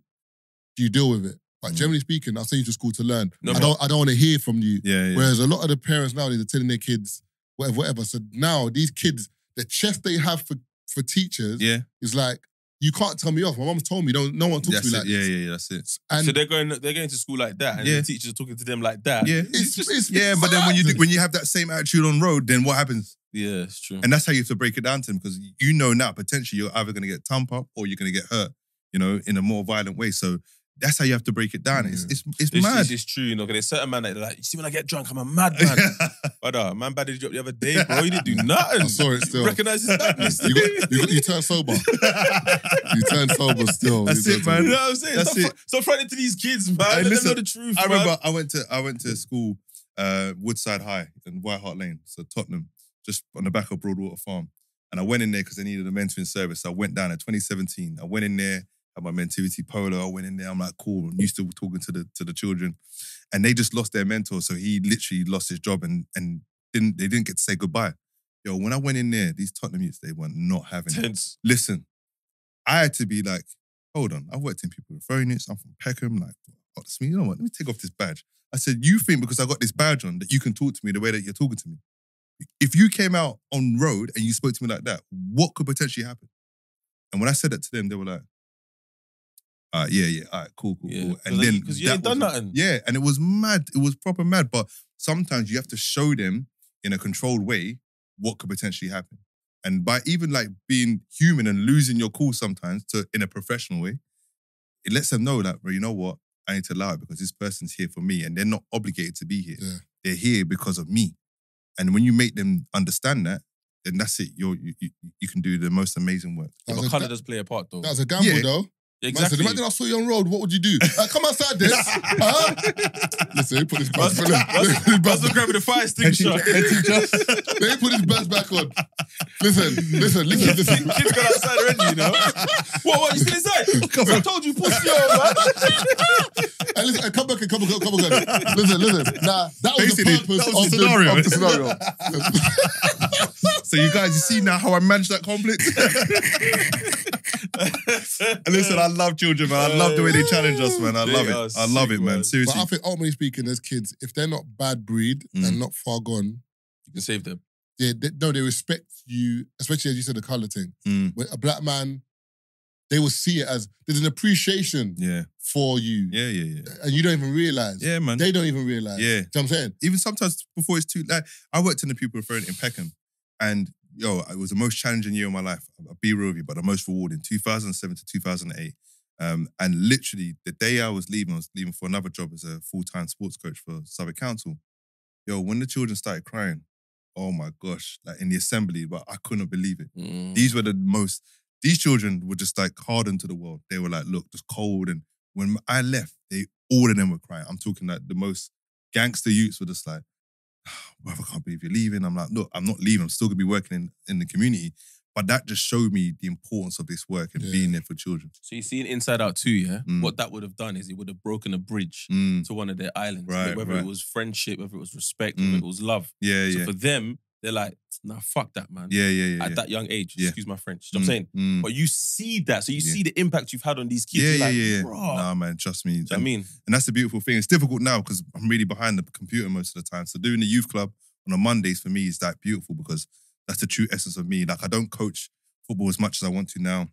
do you deal with it. Like, mm. generally speaking, I'll send you to school to learn. No, I don't I don't want to hear from you. Yeah, yeah. Whereas a lot of the parents nowadays are telling their kids, whatever, whatever. So now these kids... The chest they have for, for teachers yeah. is like, you can't tell me off. My mum's told me, don't, no one talks that's to me it. like yeah, this. Yeah, yeah, yeah, that's it. And so they're going they're going to school like that and yeah. the teachers are talking to them like that. Yeah, it's, it's just, it's yeah but then when you, do, when you have that same attitude on road, then what happens? Yeah, it's true. And that's how you have to break it down to them because you know now potentially you're either going to get thump up or you're going to get hurt, you know, in a more violent way. So that's how you have to break it down. Mm. It's, it's, it's it's mad. It's, it's true, you know, because there's certain man that like, you see when I get drunk, I'm a mad man. But uh, man bad did you up the other day, bro. You didn't do nothing. I saw it still. Recognise his sadness. You, got, you, got, you turn sober. You turn sober still. That's you it, man. You know what I'm saying? That's stop, it. Stop running to these kids, man. Hey, listen, they know the truth, I remember man. I went to, I went to school, uh, Woodside High in White Hart Lane, so Tottenham, just on the back of Broadwater Farm. And I went in there because they needed a mentoring service. So I went down in twenty seventeen. I went in there. My Mentivity polo, I went in there, I'm like, cool, I'm used to talking to the to the children. And they just lost their mentor, so he literally lost his job and and didn't they didn't get to say goodbye. Yo, when I went in there, these Tottenham youths, they were not having Tense. it. Listen, I had to be like, hold on, I've worked in people with phone units, I'm from Peckham, like, oh, this mean, you know what, let me take off this badge. I said, you think because I got this badge on that you can talk to me the way that you're talking to me? If you came out on road and you spoke to me like that, what could potentially happen? And when I said that to them, they were like, Uh, yeah, yeah, all right, cool, cool, yeah. cool. And then... Because you ain't done nothing. Yeah, and it was mad. It was proper mad. But sometimes you have to show them in a controlled way what could potentially happen. And by even like being human and losing your cool sometimes to in a professional way, it lets them know that, bro, you know what? I need to allow it because this person's here for me and they're not obligated to be here. Yeah. They're here because of me. And when you make them understand that, then that's it. You're, you, you, you can do the most amazing work. Yeah, but colour does play a part though. That's a gamble yeah. though. Exactly. Man said, imagine I saw you on road, what would you do? Uh, come outside this. Uh-huh. Listen, they put this badge back on. Russell grabbing the fire extinguisher. They put his badge back on. Listen, listen, listen, listen. Kids got outside already, you know? What, what, you still inside? Come I told you, push me over, man. Hey, listen, hey, come back and come back, come back. Listen, listen. Nah, that was Basically, the purpose that was of, scenario, the, of the scenario. So you guys, you see now how I manage that conflict? And listen, I love children, man. I love the way they challenge us, man. I love they it. I love it, man. man. Seriously. But I think ultimately speaking, as kids, if they're not bad breed mm. and not far gone, you can save them. Yeah, they, no, they respect you, especially as you said the colour thing. Mm. When a black man, they will see it as there's an appreciation yeah. for you. Yeah, yeah, yeah. And you don't even realise. Yeah, man. They don't even realise. Yeah. You know what I'm saying? Even sometimes before it's too like I worked in the people referring in Peckham. And yo, it was the most challenging year of my life. I'll be real with you, but the most rewarding, two thousand seven to two thousand eight. Um, and literally, the day I was leaving, I was leaving for another job as a full-time sports coach for Suffolk Council. Yo, when the children started crying, oh my gosh, like in the assembly, but I couldn't believe it. Mm. These were the most, these children were just like hardened to the world. They were like, look, just cold. And when I left, they all of them were crying. I'm talking like the most gangster youths were just like, brother, I can't believe you're leaving. I'm like, look, I'm not leaving. I'm still going to be working in, in the community. But that just showed me the importance of this work and yeah. being there for children. So you see in Inside Out two, yeah? Mm. What that would have done is it would have broken a bridge mm. to one of their islands. Right, whether right. it was friendship, whether it was respect, mm. whether it was love. Yeah, so yeah. for them, they're like, nah, fuck that, man. Yeah, yeah, yeah. At yeah. that young age, yeah. excuse my French. You know mm. what I'm saying? Mm. But you see that. So you yeah. see the impact you've had on these kids. Yeah, you're like, yeah, yeah. Bro. Nah, man, trust me. I mean? And that's the beautiful thing. It's difficult now because I'm really behind the computer most of the time. So doing the youth club on a Mondays for me is that beautiful because that's the true essence of me. Like, I don't coach football as much as I want to now,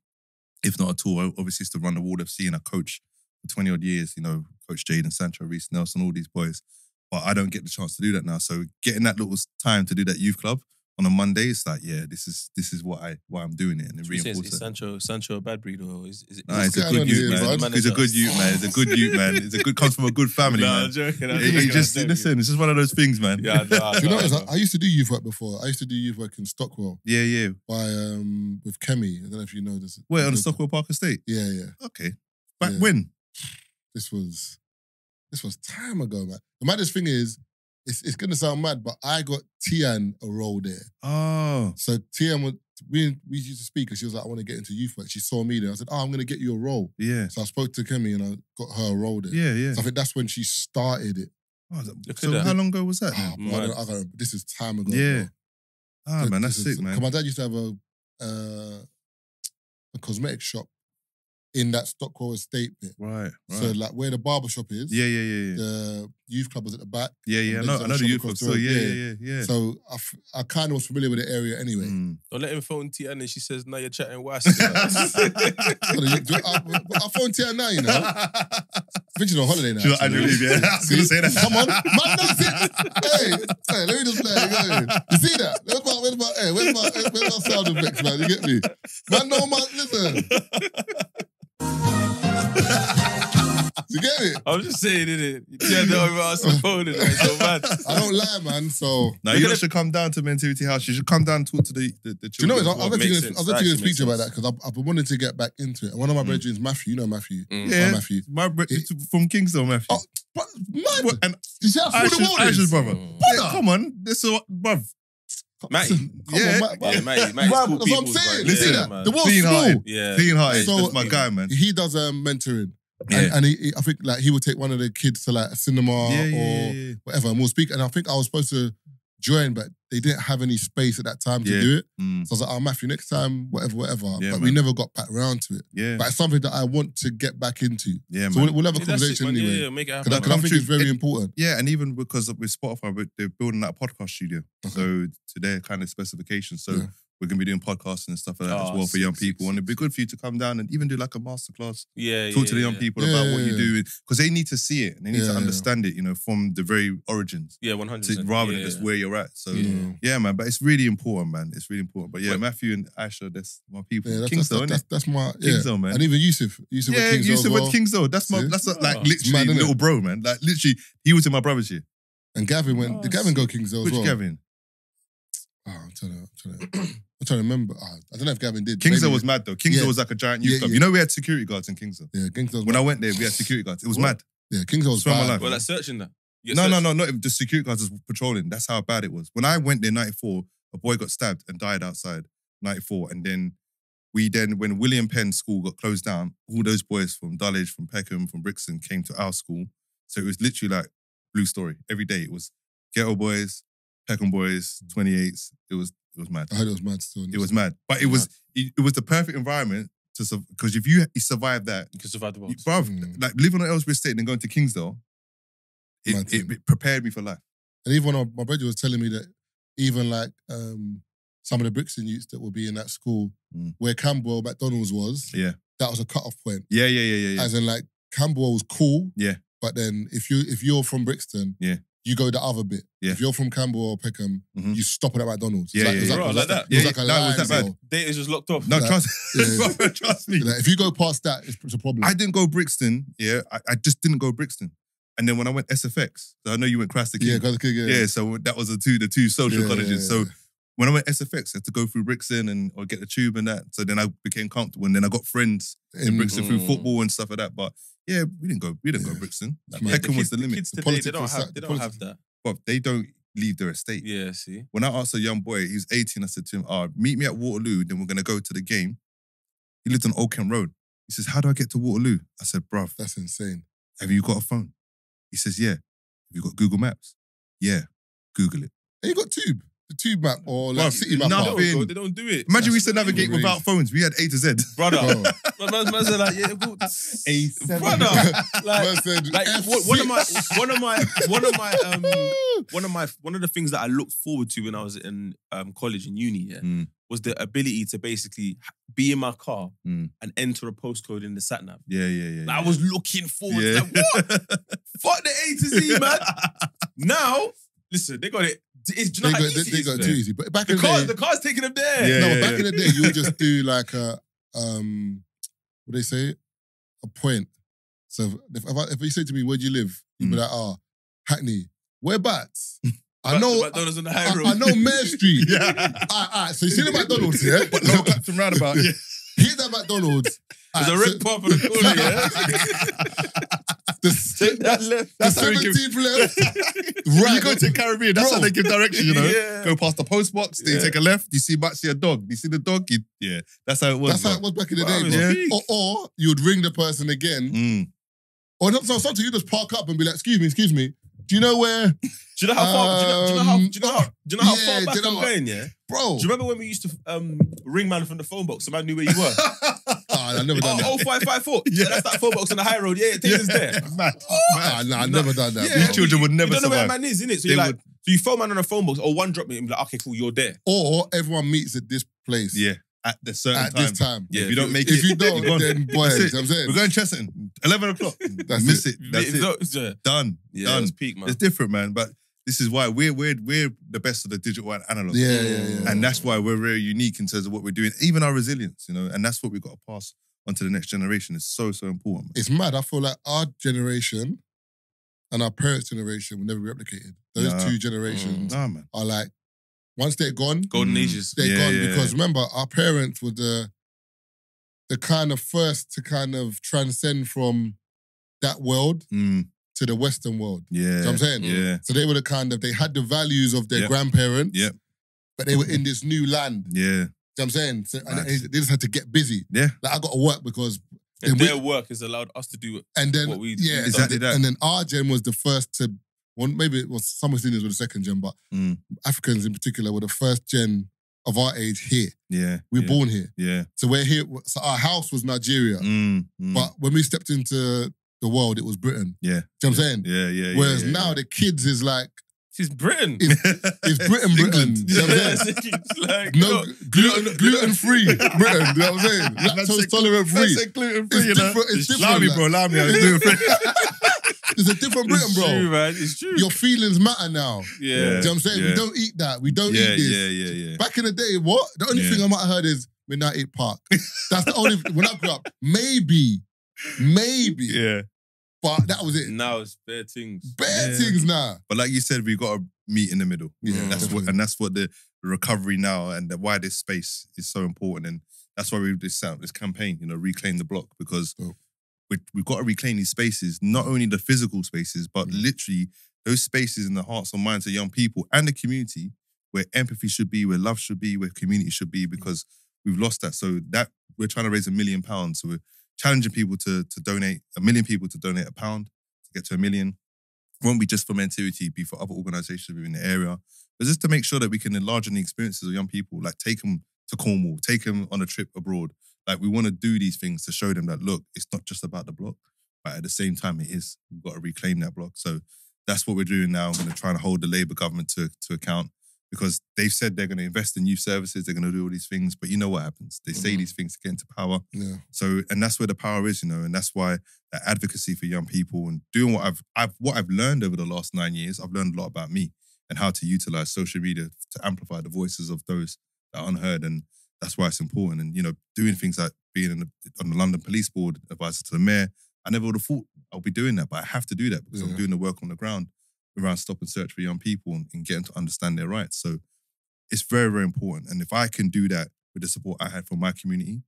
if not at all. I obviously used to run the Wall of C and I coach for twenty-odd years. You know, Coach Jaden, Sancho, Reese Nelson, all these boys. But I don't get the chance to do that now. So getting that little time to do that youth club on a Monday, it's like, yeah, this is this is what I why I'm doing it, and it reinforces. Is, is Sancho Sancho a bad breed, or is, is, is nah, it's, it's a good youth man. man. He's a good youth man. It's a good youth man. It's a good comes from a good family. No, man. I'm joking. I'm it, joking it just I'm listen. It's just one of those things, man. Yeah, no, I, you know, know. I used to do youth work before. I used to do youth work in Stockwell. Yeah, yeah. By um with Kemi. I don't know if you know this. Wait, on the Stockwell Park Estate. Yeah, yeah. Okay. Back yeah. when? This was this was time ago, man. The maddest thing is, it's it's gonna sound mad, but I got Tian a role there. Oh. So Tian would we we used to speak and she was like, I want to get into youth work. She saw me there. I said, oh, I'm gonna get you a role. Yeah. So I spoke to Kemi and I got her a role there. Yeah, yeah. So I think that's when she started it. Oh, that, so how long ago was that? Oh, I don't, I don't, this is time ago. Yeah. Bro. Ah so man, that's sick, is, man. My dad used to have a uh, a cosmetic shop in that Stockwell Estate bit. Right, right. So like where the barber shop is. Yeah, yeah, yeah, yeah. The youth club was at the back. Yeah, yeah. I know, I know the youth club. So yeah, yeah, yeah, yeah. So I, f I kind of was familiar with the area anyway. Mm. Don't let him phone Tian and she says, now you're chatting wise. I phone Tian now, you know. I think she's on holiday now. She's on annual leave, yeah. I was going to say that. Come on. Man, that's it. Hey, hey, let me just play it. Go. You see that? Where's my, where's my, hey, where's my, where's my sound effects, man? You get me? Man, no, man, listen. You get it? I was just saying, innit? Yeah, don't even ask the phone. It's so bad. I don't lie, man. So now you should come down to Mentivity House. You should come down and talk to the, the, the children. Do you know what? I was actually going to speak to you about that because I've, I've been wanting to get back into it. And one of my mm. brethrens, Matthew, you know Matthew. Mm. Yeah, my Matthew. My brethren from Kingsdown, Matthew. Oh, but man, what, and you see how full the world is, brother. Yeah, come on, this is what, bruv. Matty, yeah, on, Matty. yeah, Matty, Matty's cool. That's what I'm saying. You see that? The world's small. Yeah, clean-hearted. That's my guy, man. He does mentoring. Yeah. And, and he, he, I think like he would take one of the kids to like a cinema yeah, or yeah, yeah. whatever, and we'll speak. And I think I was supposed to join, but they didn't have any space at that time to yeah. do it. Mm. So I was like, "Oh, Matthew, next time, whatever, whatever." Yeah, but man. we never got back around to it. Yeah. But it's something that I want to get back into. Yeah, so man. we'll have a yeah, conversation anyway. Yeah, yeah, make it happen. Because I, I think it's very it, important. Yeah, and even because with Spotify, they're building that podcast studio, okay. so to their kind of specifications. So. Yeah. We're going to be doing podcasts and stuff like that oh, as well for young people. And it'd be good for you to come down and even do like a masterclass. Yeah, Talk yeah, to the young yeah. people yeah, about yeah, what you do. Because they need to see it and they need yeah, to understand yeah. it, you know, from the very origins. Yeah, one hundred percent. To, rather yeah, than just yeah. where you're at. So, yeah. yeah, man. But it's really important, man. It's really important. But yeah, Wait. Matthew and Asha, that's my people. Yeah, that's, Kingsdale, that's, that's, that's my... Yeah. Kingsdale, man. And even Yusuf. Yusuf yeah, with Kingsdale. Yusuf well. with Kingsdale. That's my... That's oh, like literally man, little it? bro, man. Like literally, he was in my brother's year. And Gavin went... Oh, did Gavin go Kingsdale as well? Which Gavin? Oh, I'm trying to... I'm trying to I'm trying to remember. Oh, I don't know if Gavin did. Kingsdale was mad though. Kingsdale yeah. was like a giant youth yeah, club. Yeah. You know we had security guards in Kingsdale. Yeah, Kingsdale. When mad. I went there, we had security guards. It was what? mad. Yeah, Kingsdale was bad. My life. Well, like searching that. No, searching. no, no, no, no. The security guards was patrolling. That's how bad it was. When I went there in ninety-four, a boy got stabbed and died outside ninety-four. And then we then when William Penn's school got closed down, all those boys from Dulwich, from Peckham, from Brixton came to our school. So it was literally like blue story every day. It was ghetto boys, Peckham boys, twenty-eights. It was. It was mad. I heard it was mad still. It was mad. But it was it, it was the perfect environment to survive. Because if you, you survive that... You can survive the world. Bruv, mm. like living on Aylesbury Estate and then going to Kingsdale, it, it, it prepared me for life. And even when I, my brother was telling me that even like um, some of the Brixton youths that would be in that school, mm. where Camberwell McDonald's was, yeah, that was a cut-off point. Yeah, yeah, yeah, yeah, yeah. As in like, Camberwell was cool, yeah, but then if, you, if you're from Brixton... yeah. You go the other bit. Yeah. If you're from Camberwell or Peckham, mm-hmm. you stop at McDonald's. Yeah, it's like, yeah, like that. It was like a line. That was that bad. Data is just locked off. No, like, trust, yeah, yeah. trust me. Like, if you go past that, it's, it's a problem. I didn't go Brixton. Yeah, I, I just didn't go Brixton. And then when I went S F X, so I know you went Craster King. Yeah, Craster King, yeah. Yeah, so that was the two, the two social yeah, colleges. Yeah, yeah, yeah. So when I went S F X, I had to go through Brixton and or get the tube and that. So then I became comfortable and then I got friends in, in Brixton mm. through football and stuff like that. But yeah, we didn't go. We didn't yeah. go Brixton. Like, yeah, Peckham the kids, was the limit. The kids today, the they don't have. They don't the have that. But they don't leave their estate. Yeah, see. When I asked a young boy, he was eighteen. I said to him, "Ah, meet me at Waterloo. Then we're gonna go to the game." He lived on Old Kent Road. He says, "How do I get to Waterloo?" I said, "Bruv, that's insane. Have you got a phone?" He says, "Yeah." Have you got Google Maps? Yeah. Google it. And you got Tube. The tube map or like bruv, city map. Nothing. They don't do it. Imagine That's we used to navigate really. without phones. We had A to Z. Brother. My man's man said like, yeah, we'll... A seven. Brother. Like, like one of my, one of my, one of my, um, one of my, one of the things that I looked forward to when I was in um, college and uni, yeah, mm. was the ability to basically be in my car mm. and enter a postcode in the sat nav. Yeah, yeah, yeah. Like, yeah. I was looking forward yeah. to like, what? Fuck the A to Z, man. Now, listen, they got it. It's, do you know they how got, easy they, they got too easy. But back the in the car, day, the car's taking them there. Yeah, no, yeah, back yeah. in the day, you would just do like a um, what do they say? A point. So if if, I, if you say to me, "Where do you live?" You'd be mm. like, "Ah, oh, Hackney." Whereabouts? I know McDonald's on the high road. I, I know Mare Street. Yeah. Alright, alright. So you see the McDonald's, yeah? But no left and roundabout. Yeah. Here's that McDonald's. There's right, a red so, pump on the corner, yeah? the, Take that left. That's the seventeenth left. Right. You go to the Caribbean, that's Bro. how they give direction, you know? Yeah. Go past the post box, then yeah. you take a left, you see, see a dog. You see the dog? You, yeah. That's how it was. That's bro. how it was back in the well, day, bro. Yeah. Or, or you would ring the person again. Mm. Or no, so sometimes you just park up and be like, excuse me, excuse me. Do you know where? Do you know how far? Um, do, you know, do you know how? Do you know how? Do you know how yeah, far back I'm going? Yeah, bro. Do you remember when we used to um, ring man from the phone box so man knew where you were? oh, I've never done oh, that. Oh, five five four. Yeah, that's that phone box on the high road. Yeah, it takes us there. Man, oh, nah, I've nah, never done that. Yeah, These children would never. You don't know survive. where man is, innit? So you like, would... so you phone man on a phone box, or one drop me and be like, okay, cool, you're there. Or everyone meets at this place. Yeah. At the certain At time. At this time. Yeah. If you don't make if it. If you don't, then boy, you know I'm saying? We're going Chesterton. eleven o'clock. That's Miss it. it. That's it. it. Done. Yeah, Done. It's peak, man. It's different, man. But this is why we're, we're, we're the best of the digital and analog. Yeah, yeah, yeah. And that's why we're very unique in terms of what we're doing. Even our resilience, you know. And that's what we've got to pass on to the next generation. It's so, so important. Man. It's mad. I feel like our generation and our parents' generation will never be replicated. Those nah. two generations mm. nah, man. are like, once they're gone, golden ages. They're yeah, gone yeah, because yeah. remember, our parents were the the kind of first to kind of transcend from that world mm. to the Western world. Yeah, you know what I'm saying. Yeah. So they were the kind of they had the values of their yep. grandparents. Yep. But they were in this new land. Yeah. You know what I'm saying. So and they, they just had to get busy. Yeah. Like I got to work because and their we, work has allowed us to do and then what we yeah exactly that. And then our gen was the first to. Well, maybe it was some Indians were the second gen, but mm. Africans in particular were the first gen of our age here. Yeah, we were yeah, born here. Yeah, so we're here. So our house was Nigeria, mm, mm. but when we stepped into the world, it was Britain. Yeah, do you know yeah, what I'm saying. Yeah, yeah. Whereas yeah, yeah, now yeah. the kids is like, it's Britain. It's, it's Britain, Britain. You know what I'm saying? Like, no, gluten, gluten free Britain. You know what I'm saying? Lactose tolerant free. That's gluten free. It's different. It's different. Lami, bro, lami. It's gluten free. It's a different Britain, bro. It's true, man. It's true. Your feelings matter now. Yeah. Do you know what I'm saying? Yeah. We don't eat that. We don't yeah, eat this. Yeah, yeah, yeah. Back in the day, what? The only yeah. thing I might have heard is, we now eat park. That's the only, when I grew up, maybe, maybe. Yeah. But that was it. Now it's bare things. Bare yeah. things now. But like you said, we've got to meet in the middle. Yeah. And that's what, and that's what the recovery now and the, why this space is so important. And that's why we do this, this campaign, you know, Reclaim the Block, because... Oh. We've got to reclaim these spaces, not only the physical spaces, but mm. literally those spaces in the hearts and minds of young people and the community where empathy should be, where love should be, where community should be, because we've lost that. So that we're trying to raise a million pounds. So we're challenging people to, to donate, a million people to donate a pound to get to a million. It won't be just for Mentivity, it'd be for other organisations within the area. But just to make sure that we can enlarge on the experiences of young people, like take them to Cornwall, take them on a trip abroad. Like, we want to do these things to show them that, look, it's not just about the block, but at the same time, it is. We've got to reclaim that block. So that's what we're doing now. We're going to try and hold the Labour government to, to account, because they've said they're going to invest in youth services, they're going to do all these things, but you know what happens. They say mm-hmm. these things to get into power. Yeah. So, and that's where the power is, you know, and that's why that advocacy for young people and doing what I've, I've, what I've learned over the last nine years, I've learned a lot about me and how to utilise social media to amplify the voices of those that are unheard. And that's why it's important. And, you know, doing things like being in the, on the London Police Board, advisor to the mayor, I never would have thought I'll be doing that, but I have to do that because yeah. I'm doing the work on the ground around stop and search for young people and, and getting to understand their rights. So it's very, very important. And if I can do that with the support I had from my community,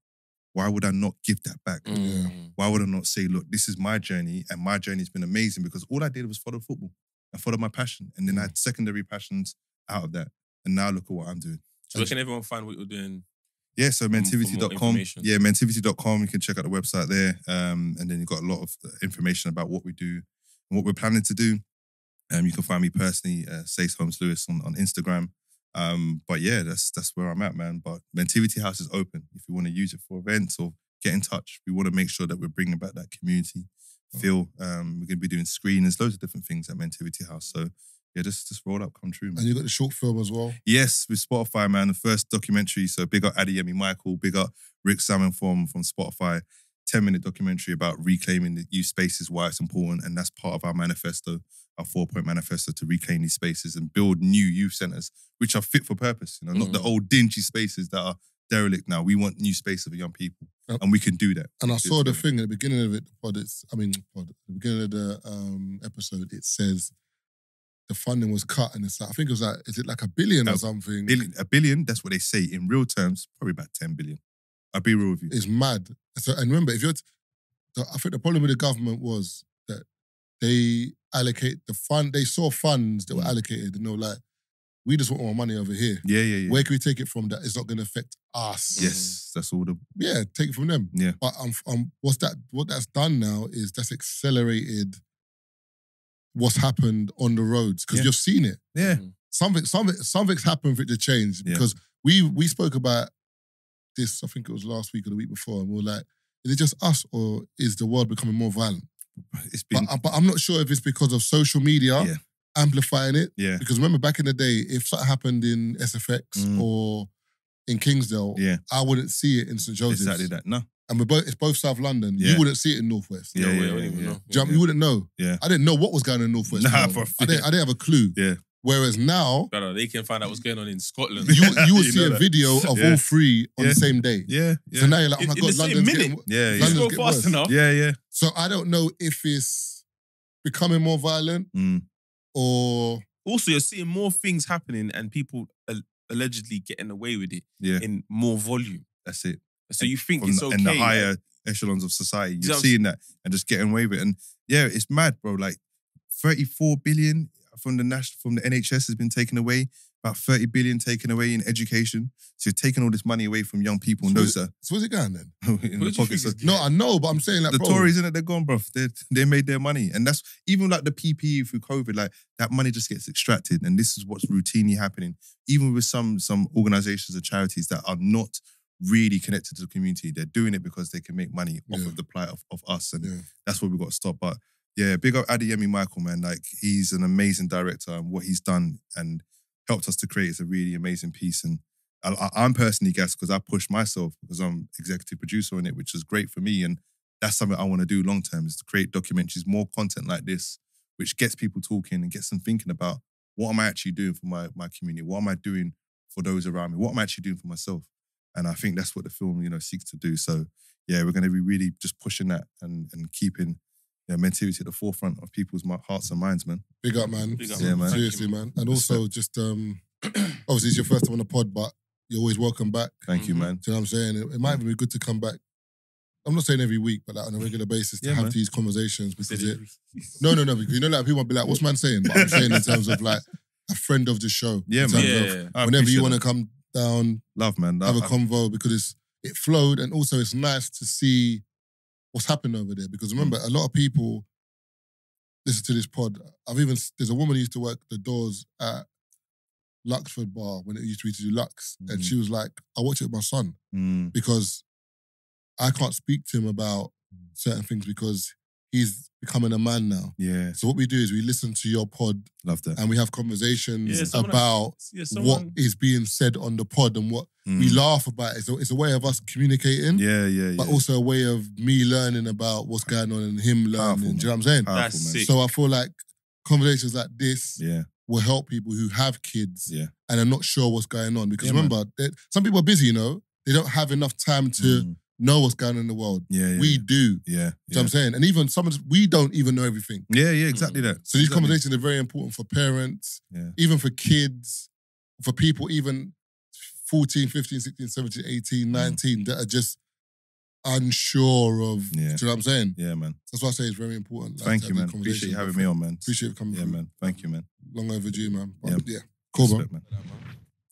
why would I not give that back? Mm. Why would I not say, look, this is my journey and my journey's been amazing because all I did was follow football. I followed my passion and then I had secondary passions out of that. And now look at what I'm doing. So where can everyone find what you're doing? Yeah, so mentivity dot com. Yeah, mentivity dot com. You can check out the website there. Um, and then you've got a lot of information about what we do and what we're planning to do. Um, you can find me personally, uh, Sayce Holmes-Lewis on, on Instagram. Um, but yeah, that's that's where I'm at, man. But Mentivity House is open if you want to use it for events or get in touch. We want to make sure that we're bringing back that community feel. Um, we're going to be doing screenings, loads of different things at Mentivity House. So yeah, just, just roll up, come true, man. And you got the short film as well? Yes, with Spotify, man. The first documentary. So big up Adeyemi Michael, big up Rick Salmon from, from Spotify. ten-minute documentary about reclaiming the youth spaces, why it's important, and that's part of our manifesto, our four-point manifesto to reclaim these spaces and build new youth centres, which are fit for purpose, you know, mm. not the old dingy spaces that are derelict now. We want new space for young people, yep. and we can do that. And I saw the thing at the beginning of it, the pod, it's, I mean, pod, at the beginning of the um, episode, it says the funding was cut, and it's like, I think it was like, is it like a billion no, or something? Billion, a billion, that's what they say. In real terms, probably about ten billion. I'll be real with you. It's mad. So, and remember, if you're, t- so I think the problem with the government was that they allocate the fund, they saw funds that were allocated, you know, like, we just want more money over here. Yeah, yeah, yeah. Where can we take it from that it's not going to affect us? Yes, that's all the... Yeah, take it from them. Yeah. But um, um, what's that, what that's done now is that's accelerated what's happened on the roads because yeah. you've seen it. Yeah. Something, something, something's happened for it to change because yeah. we we spoke about this, I think it was last week or the week before, and we were like, is it just us or is the world becoming more violent? It's been... But, but I'm not sure if it's because of social media... Yeah. Amplifying it, yeah. Because remember back in the day, if something happened in S F X mm. or in Kingsdale, yeah. I wouldn't see it in Saint Joseph's. Exactly that. No, and we're both, it's both South London. Yeah. You wouldn't see it in Northwest. Yeah, no, yeah, we don't yeah, even yeah. know. You, yeah. you wouldn't know. Yeah, I didn't know what was going on in Northwest. Nah, for I didn't. I didn't have a clue. Yeah. Whereas now, no, no, they can find out what's going on in Scotland. You, you will you see a that. video of yeah. all three on yeah. the same day. Yeah, yeah. So now you're like, oh my in, god, in London's getting worse. Yeah, yeah. London's getting worse. Yeah, yeah. So I don't know if it's becoming more violent. Or also, you're seeing more things happening and people al- allegedly getting away with it yeah. in more volume. That's it. So and you think it's the, okay. And the higher yeah. echelons of society, you're seeing that and just getting away with it. And yeah, it's mad, bro. Like thirty-four billion from the national, from the N H S has been taken away. About thirty billion taken away in education. So you're taking all this money away from young people. So no, sir. So where's it going then? in the pockets of, no, I know, but I'm saying like, the bro. Tories, innit? They're gone, bro. They they made their money. And that's, even like the P P E through COVID, like that money just gets extracted. And this is what's routinely happening. Even with some, some organisations or charities that are not really connected to the community. They're doing it because they can make money off yeah. of the plight of, of us. And yeah. that's what we've got to stop. But yeah, big up Adeyemi Michael, man. Like he's an amazing director and what he's done and helped us to create is a really amazing piece. And I, I, I'm personally gassed because I pushed myself because I'm executive producer on it, which is great for me. And that's something I want to do long term is to create documentaries, more content like this, which gets people talking and gets them thinking about what am I actually doing for my, my community? What am I doing for those around me? What am I actually doing for myself? And I think that's what the film, you know, seeks to do. So yeah, we're going to be really just pushing that and, and keeping... Yeah, mentivity at the forefront of people's hearts and minds, man. Big up, man. Big up, yeah, man. Seriously, man. And also, just um, obviously, it's your first time on the pod, but you're always welcome back. Thank you, man. Do you know what I'm saying? It, it might even be good to come back. I'm not saying every week, but like on a regular basis to yeah, have man. these conversations because it. No, no, no. Because you know, like people might be like, "What's man saying?" But I'm saying in terms of like a friend of the show. Yeah, man. Yeah, yeah, yeah. Whenever you want to come down, love, man. Love, have a I'm... convo because it's it flowed, and also it's nice to see what's happened over there. Because remember, mm. a lot of people listen to this pod. I've even, there's a woman who used to work the doors at Luxford Bar when it used to be to do Lux. Mm. And she was like, I watch it with my son mm. because I can't speak to him about certain things because he's becoming a man now. Yeah. So what we do is we listen to your pod. Love that. And we have conversations yeah, someone, about yeah, someone... what is being said on the pod and what mm. we laugh about. It's a, it's a way of us communicating. Yeah, yeah, yeah. But also a way of me learning about what's going on and him learning. Powerful, do you know what I'm saying? Powerful, That's sick. So I feel like conversations like this yeah. will help people who have kids yeah. and are not sure what's going on. Because yeah, remember, some people are busy, you know? They don't have enough time to... Mm. know what's going on in the world. Yeah, yeah we yeah. do. Yeah, yeah. You know what I'm saying? And even some of us, we don't even know everything. Yeah, yeah, exactly that. So these exactly. conversations are very important for parents, yeah. even for kids, for people even fourteen, fifteen, sixteen, seventeen, eighteen, nineteen mm. that are just unsure of, yeah. do you know what I'm saying? Yeah, man. That's why I say it's very important. Like, Thank you, man. Appreciate you having me on, man. Appreciate you coming Yeah, through. man. Thank you, man. Long overdue, man. But, yeah. yeah. Cool, bro. Man.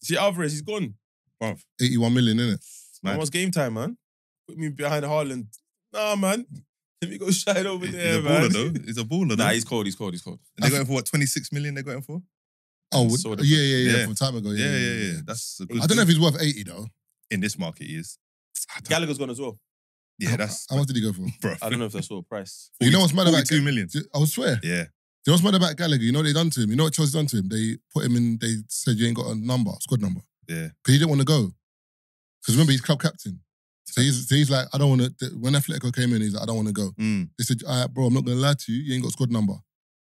See, Alvarez, he's gone. Bruv. eighty-one million, innit? Man, what's game time, man? Put me behind Haaland. Nah, man. Let me go shine over there, he's a man. He's a baller, though. He's a baller, though. Nah, he's cold, he's cold, he's cold. And they're going for what, twenty-six million they're going for? Oh, yeah, yeah, yeah, yeah. From time ago. Yeah, yeah, yeah. yeah. yeah. That's a good I don't know if he's worth eighty, though. In this market, he is. Gallagher's gone as well. Yeah, how, that's... How much did he go for? Bro. I don't know if that's what price. forty, you know what's mad about... two million. I swear. Yeah. You know what's mad about Gallagher? You know what they done to him? You know what Chelsea done to him? They put him in... They said you ain't got a number, squad number. Yeah. Because he didn't want to go. Because remember, he's club captain. So he's, so he's like, I don't want to. When Atletico came in, he's like, I don't want to go. Mm. They said, all right, bro, I'm not going to lie to you. You ain't got squad number.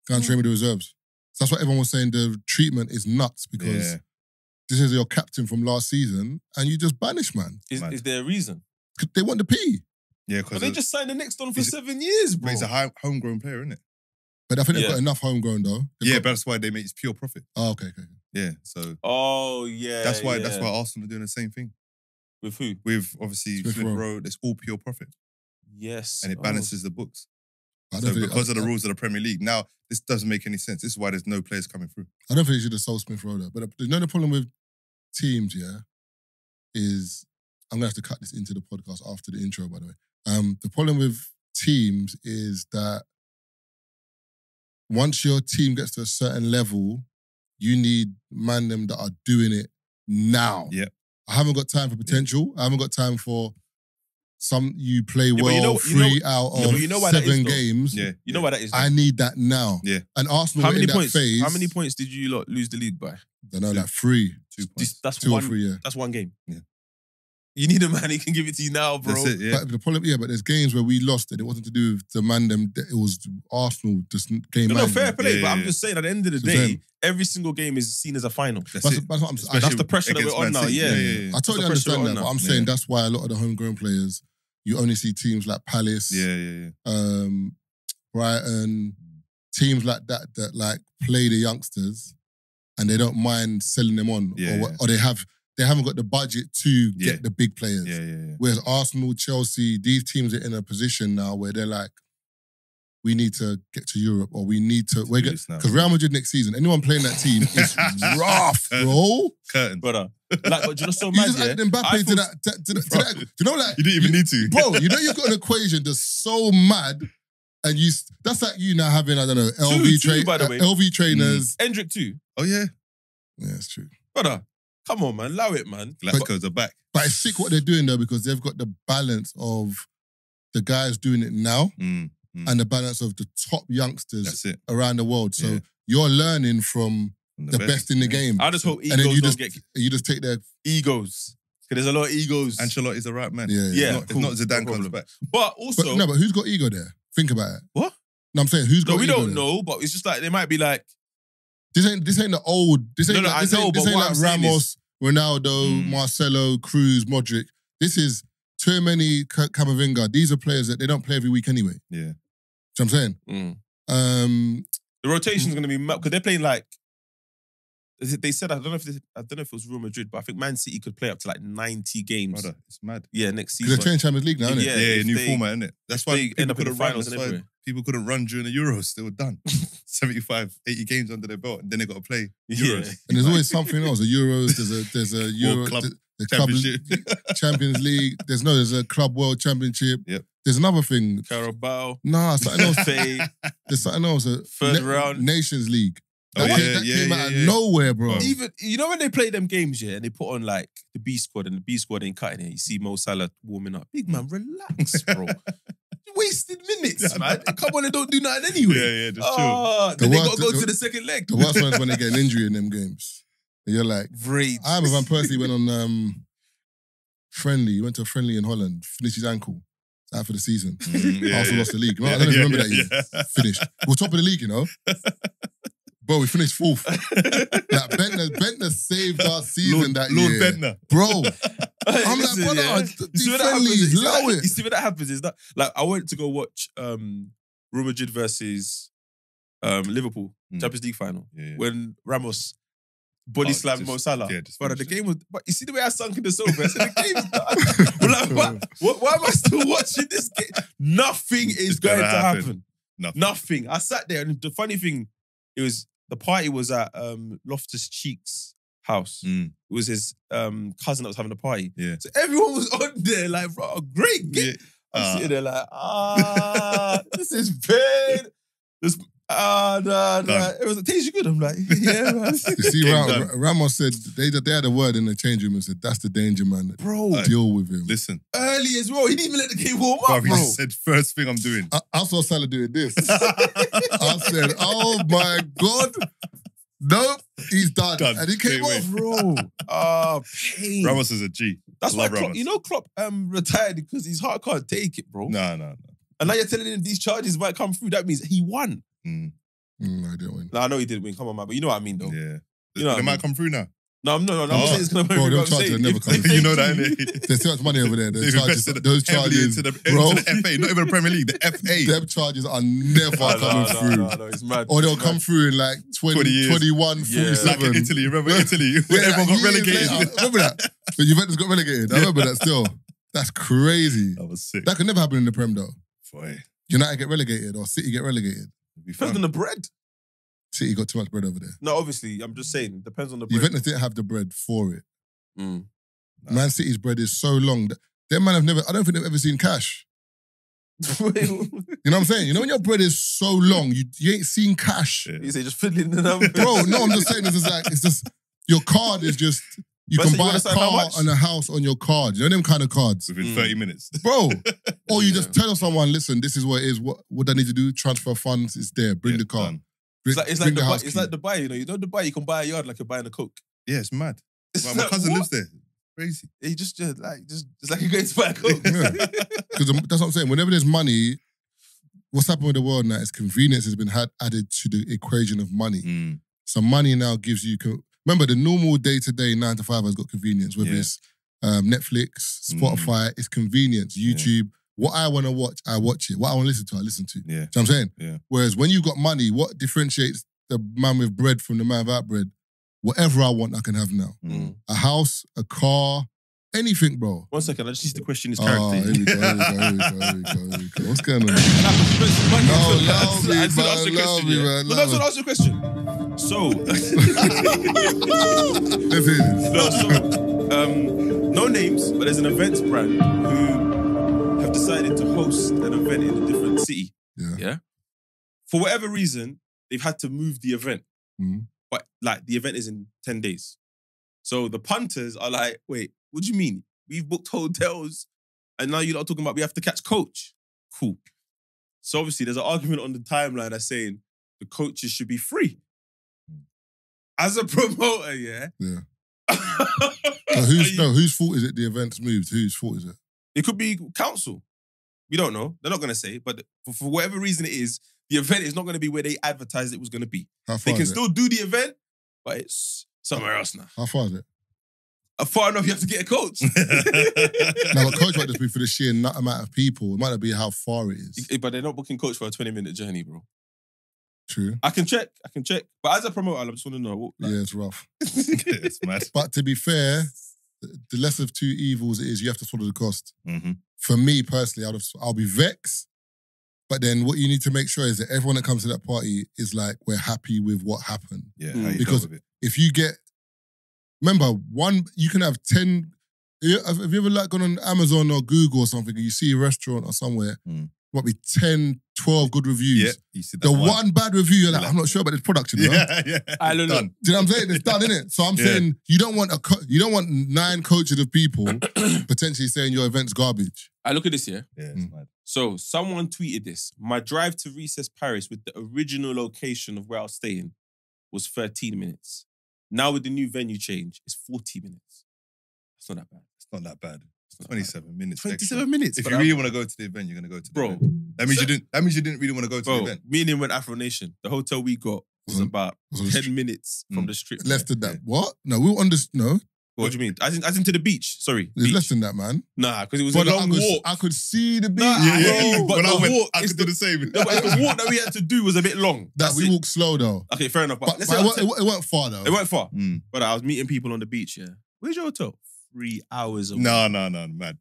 Go and yeah. train with the reserves. So that's what everyone was saying. The treatment is nuts because yeah. this is your captain from last season and you just banish, man. Is, is there a reason? They want the P. Yeah, because they just signed the next one for seven years, bro. But he's a high, homegrown player, isn't it? But I think yeah. they've got enough homegrown though. They've yeah, got... but that's why they make pure profit. Oh, okay, okay. Yeah, so. Oh, yeah. That's why. Yeah. That's why Arsenal are doing the same thing. With who? With obviously Smith Road. Road. It's all pure profit. Yes, and it balances oh. the books. I don't so think because it, I, of the I, rules of the Premier League, now this doesn't make any sense. This is why there's no players coming through. I don't think you should have sold Smith Road, but you know the problem with teams, yeah, is I'm gonna have to cut this into the podcast after the intro, by the way. Um, the problem with teams is that once your team gets to a certain level, you need man them that are doing it now. Yeah. I haven't got time for potential. I haven't got time for some you play well yeah, you know, three you know, out of yeah, you know seven is, games. Yeah. You know why that is. Though. I need that now. Yeah. And Arsenal how many in points, that phase. How many points did you lot lose the league by? I don't know, two. like three. Two points. That's two one, or three, yeah. That's one game. Yeah. You need a man who can give it to you now, bro. That's it, yeah. But the problem, yeah, but there's games where we lost and it wasn't to do with the man them. It was Arsenal just game. No, no fair play, yeah, but yeah. I'm just saying at the end of the so day, every single game is seen as a final. That's, that's, it. that's what I'm saying. That's the pressure that we're on now, yeah. Yeah, yeah, yeah. I totally understand that, but I'm yeah. saying that's why a lot of the homegrown players, you only see teams like Palace, yeah, yeah, yeah. Um, Brighton, teams like that that like play the youngsters and they don't mind selling them on yeah, or, yeah. or they have... They haven't got the budget to get yeah. the big players. Yeah, yeah, yeah. Whereas Arsenal, Chelsea, these teams are in a position now where they're like, we need to get to Europe or we need to... Because Real Madrid next season, anyone playing that team is rough, bro. Curtain. Brother. Like, but you know, so mad, you just yeah? added Mbappe to that... To, to, to bro, that do you know like... You didn't even you, need to. Bro, you know you've got an equation that's so mad and you... That's like you now having, I don't know, L V, two, tra two, by the uh, way. L V trainers. Mm. Endrick too. Oh, yeah. Yeah, that's true. Brother. Come on, man. Allow it, man. Glasgow's are back. But it's sick what they're doing, though, because they've got the balance of the guys doing it now mm, mm. and the balance of the top youngsters around the world. So yeah. you're learning from the, the best, best in the yeah. game. I just hope egos and then you don't just, get... You just take their... Egos. Because there's a lot of egos. Ancelotti's the right man. Yeah, yeah. yeah. It's, not, it's not Zidane no comes back. But also... But, no, but who's got ego there? Think about it. What? No, I'm saying, who's got no, ego No, we don't there? know, but it's just like, they might be like... This ain't this ain't the old. This ain't no, no, like, this know, ain't, this ain't like Ramos, is... Ronaldo, mm. Marcelo, Cruz, Modric. This is too many Camavinga. These are players that they don't play every week anyway. Yeah, do you know what I'm saying? Mm. Um, the rotation's mm. going to be because they're playing like they said. I don't know if they, I don't know if it was Real Madrid, but I think Man City could play up to like ninety games. Brother, it's mad. Yeah, next season. Because they changed Champions League now, isn't yeah, it? Yeah, yeah new they, format, isn't it? That's why people couldn't run. That's why people couldn't run during the Euros. They were done. seventy-five, eighty games under their belt, and then they got to play Euros. Yeah. And there's always something else. The Euros, there's a there's a Euro club the championship, club, Champions League. There's no, there's a club world championship. Yep. There's another thing. Carabao. Nah, something else. There's something else. Third Na round Nations League. Oh, that yeah, one, that yeah, came yeah, out yeah. of nowhere, bro. Even you know when they play them games, yeah, and they put on like the B squad, and the B squad ain't cutting it. You see Mo Salah warming up. Big man, relax, bro. Wasted minutes, man. Come on, they don't do nothing anyway. Yeah, yeah, just oh, chill. Then the they got to go the, to the second leg. The worst one's when they get an injury in them games. And you're like, Vraids. I remember Van Persie went on um, friendly. He went to a friendly in Holland, finished his ankle. Out for the season. Mm, yeah, Arsenal yeah. lost the league. Right? Yeah, I don't yeah, remember yeah, that year. Yeah. Finished. We're top of the league, you know. Bro, we finished fourth. Like Bentner, Bentner saved our season Lord, that Lord year. Lord Bentner. Bro. I'm Listen, like, brother, yeah. these friendlies, is, low like, it. You see what that happens? Is that like, I went to go watch um, Real Madrid versus um, Liverpool, mm. Champions League final, yeah, yeah. when Ramos body oh, slammed Mo Salah. Yeah, brother, the game was, but you see the way I sunk in the sofa? I said, the game's done. Like, why, why am I still watching this game? Nothing is it's going to happen. happen. Nothing. Nothing. I sat there and the funny thing, it was, the party was at um, Loftus Cheek's house. Mm. It was his um, cousin that was having the party. Yeah. So everyone was on there like, bro, great gig. Yeah. I'm uh. sitting there like, ah, this is bad. This, ah, nah, nah. It was like, tastes good. I'm like, yeah, man. You see, Ram, Ramos said, they, they had a word in the change room and said, that's the danger, man. Bro. Like, deal with him. Listen. Early as well. He didn't even let the game warm up, bro. He bro. said, first thing I'm doing. I, I saw Salah doing this. I said, oh my God. Nope, he's done. done. And he came off, bro. Oh, pain. Ramos is a G. That's why Klopp, you know Klopp um, retired because his heart can't take it, bro. No, no, no. And now you're telling him these charges might come through. That means he won. Mm. Mm, I didn't win. No, I know he didn't win. Come on, man. But you know what I mean, though. Yeah. You know they might mean? Come through now. No, no, no. I'm oh. saying it's going to come through. Bro, those charges are never coming. You know that, innit? There's so much money over there. Those charges, those charges, into the, bro. Into the F A, not even the Premier League, the F A. Them charges are never no, coming no, through. No, no, no, it's mad. Or they'll it's come mad. Through in like twenty, twenty twenty-one, forty-seven. Yeah. Like in Italy, remember Italy? When yeah, everyone like, got relegated. Later, remember that? When Juventus got relegated. I remember that still. That's crazy. That was sick. That could never happen in the Prem, though. Boy. United get relegated or City get relegated. Depends on the bread. City got too much bread over there. No, obviously, I'm just saying, depends on the bread. Juventus didn't have the bread for it. Mm. Nah. Man City's bread is so long that their man have never, I don't think they've ever seen cash. You know what I'm saying? You know when your bread is so long, you, you ain't seen cash. Yeah. You say just fiddling the numbers. Bro, no, I'm just saying this is like, it's just, your card is just, you but can so buy you a car and a house on your card. You know them kind of cards? Within mm. thirty minutes. Bro, or you yeah. just tell someone, listen, this is what it is, what, what I need to do, transfer funds, it's there, bring yeah, the card. Done. It's like, it's, like Dubai, it's like Dubai, you know. You know Dubai, you can buy a yard like you're buying a Coke. Yeah, it's mad. It's like, my cousin what? Lives there. Crazy. He just, just like just it's like you're going to buy a Coke. Because yeah. that's what I'm saying. Whenever there's money, what's happened with the world now is convenience has been had, added to the equation of money. Mm. So money now gives you. Remember the normal day to day nine to five has got convenience. Whether yeah. it's um, Netflix, Spotify, mm. it's convenience. YouTube. Yeah. What I want to watch, I watch it. What I want to listen to, I listen to. Yeah. You know what I'm saying? Yeah. Whereas when you got money, what differentiates the man with bread from the man without bread? Whatever I want, I can have now. Mm. A house, a car, anything, bro. One second, I just need to question his character. Oh, here we go, here we go, here we go, here we go, here we go. What's going on? No, love me, man, love me, man. But that's what I asked you a question. So. This is. No, so, um, no names, but there's an events brand who have decided to host an event in a different city. Yeah. yeah? For whatever reason, they've had to move the event. Mm-hmm. But like the event is in ten days. So the punters are like, wait, what do you mean? We've booked hotels and now you're not talking about we have to catch coach. Cool. So obviously there's an argument on the timeline that's saying the coaches should be free. As a promoter, yeah. Yeah. So who's, you... no, whose fault is it the event's moved? Whose fault is it? It could be council. We don't know. They're not going to say. But for whatever reason it is, the event is not going to be where they advertised it was going to be. How far they can still do the event, but it's somewhere else now. How far is it? Far enough, you have to get a coach. Now, a coach might just be for the sheer amount of people. It might not be how far it is. But they're not booking coach for a twenty-minute journey, bro. True. I can check. I can check. But as a promoter, I just want to know. What, like... Yeah, it's rough. It's mad. But to be fair... the lesser of two evils is you have to swallow the cost. Mm-hmm. For me personally, I'll, have, I'll be vexed. But then what you need to make sure is that everyone that comes to that party is like, we're happy with what happened. Yeah, mm. Because if you get, remember, one, you can have ten, have you ever like gone on Amazon or Google or something and you see a restaurant or somewhere, mm. might be ten, twelve good reviews. Yeah, you see that the one. one bad review, you're like, I'm not sure about this product, you know? Yeah, yeah. I don't know. Do you know what I'm saying? It's done, innit? So I'm yeah. saying you don't want a co you don't want nine coaches of people potentially saying your event's garbage. I look at this here. Yeah, it's mm. mad. So someone tweeted this. My drive to Recess Paris with the original location of where I was staying was thirteen minutes. Now with the new venue change, it's forty minutes. It's not that bad. It's not that bad. twenty-seven minutes. twenty-seven minutes. If you I'm... really want to go to the event, you're going to go to the bro, event. That means, so... you didn't, that means you didn't really want to go to bro, the event. Me and him went Afro Nation. The hotel we got was mm. about was ten minutes mm. from the strip. Less than that. What? No, we were on this. No. What do you mean? As in, as in to the beach. Sorry. It's beach. Less than that, man. Nah, because it was but a long I could, walk. I could see the beach. Nah, yeah, yeah. Bro, but when the I went, walk, I could the, do the same. No, but the walk that we had to do was a bit long. That That's we it. walked slow, though. Okay, fair enough. But, but, but it weren't far, though. It weren't far. But I was meeting people on the beach, yeah. Where's your hotel? Three hours away. No, no, no, man.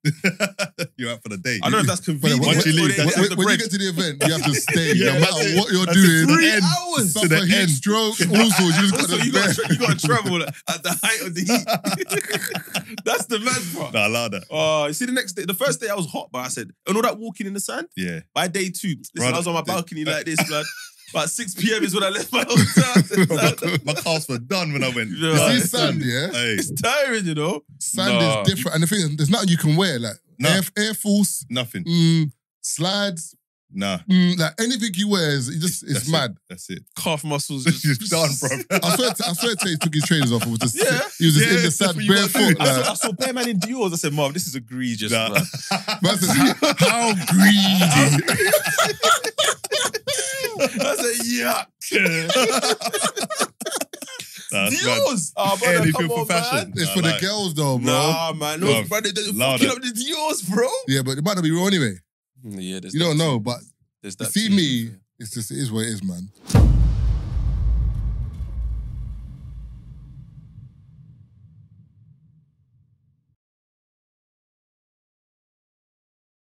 You're out for the day. I don't know if that's convenient. Once you leave, when, when, when you get to the event, you have to stay. Yeah, no matter it. what you're that's doing, three end, hours to the heat end. Stroke, also, you just also, got you got to you got to travel at the height of the heat. That's the mad part. Nah, allow that. Oh, uh, you see, the next day, the first day I was hot, but I said, and all that walking in the sand. Yeah. By day two, listen, Brother, I was on my balcony like this, blood. About six p m is when I left my hotel. My cars were done when I went. You, know, you see sand, yeah? Hey. It's tiring, you know? Sand nah. is different. And the thing is, there's nothing you can wear. Like, nah. air, air force. Nothing. Mm, slides. Nah. Mm, like anything he wears, it just it's that's mad. It. That's it. Calf muscles just done, bro. I swear, I swear, to, he took his trainers off and was just yeah. he was just yeah, in the sad barefoot. I, like. I saw Bear Man in Dior's. I said, Marv, this is egregious, nah. bro. Man said, how, how greedy. I said, yuck. Nah, Dior's! Oh, brother, anything for on, fashion. Man. It's nah, for like, the girls though, bro. Nah, man. No, bro, they're fucking up the Dior's, bro. Yeah, but it might not be real anyway. Yeah, you don't know, but see me, it's just, it is what it is, man.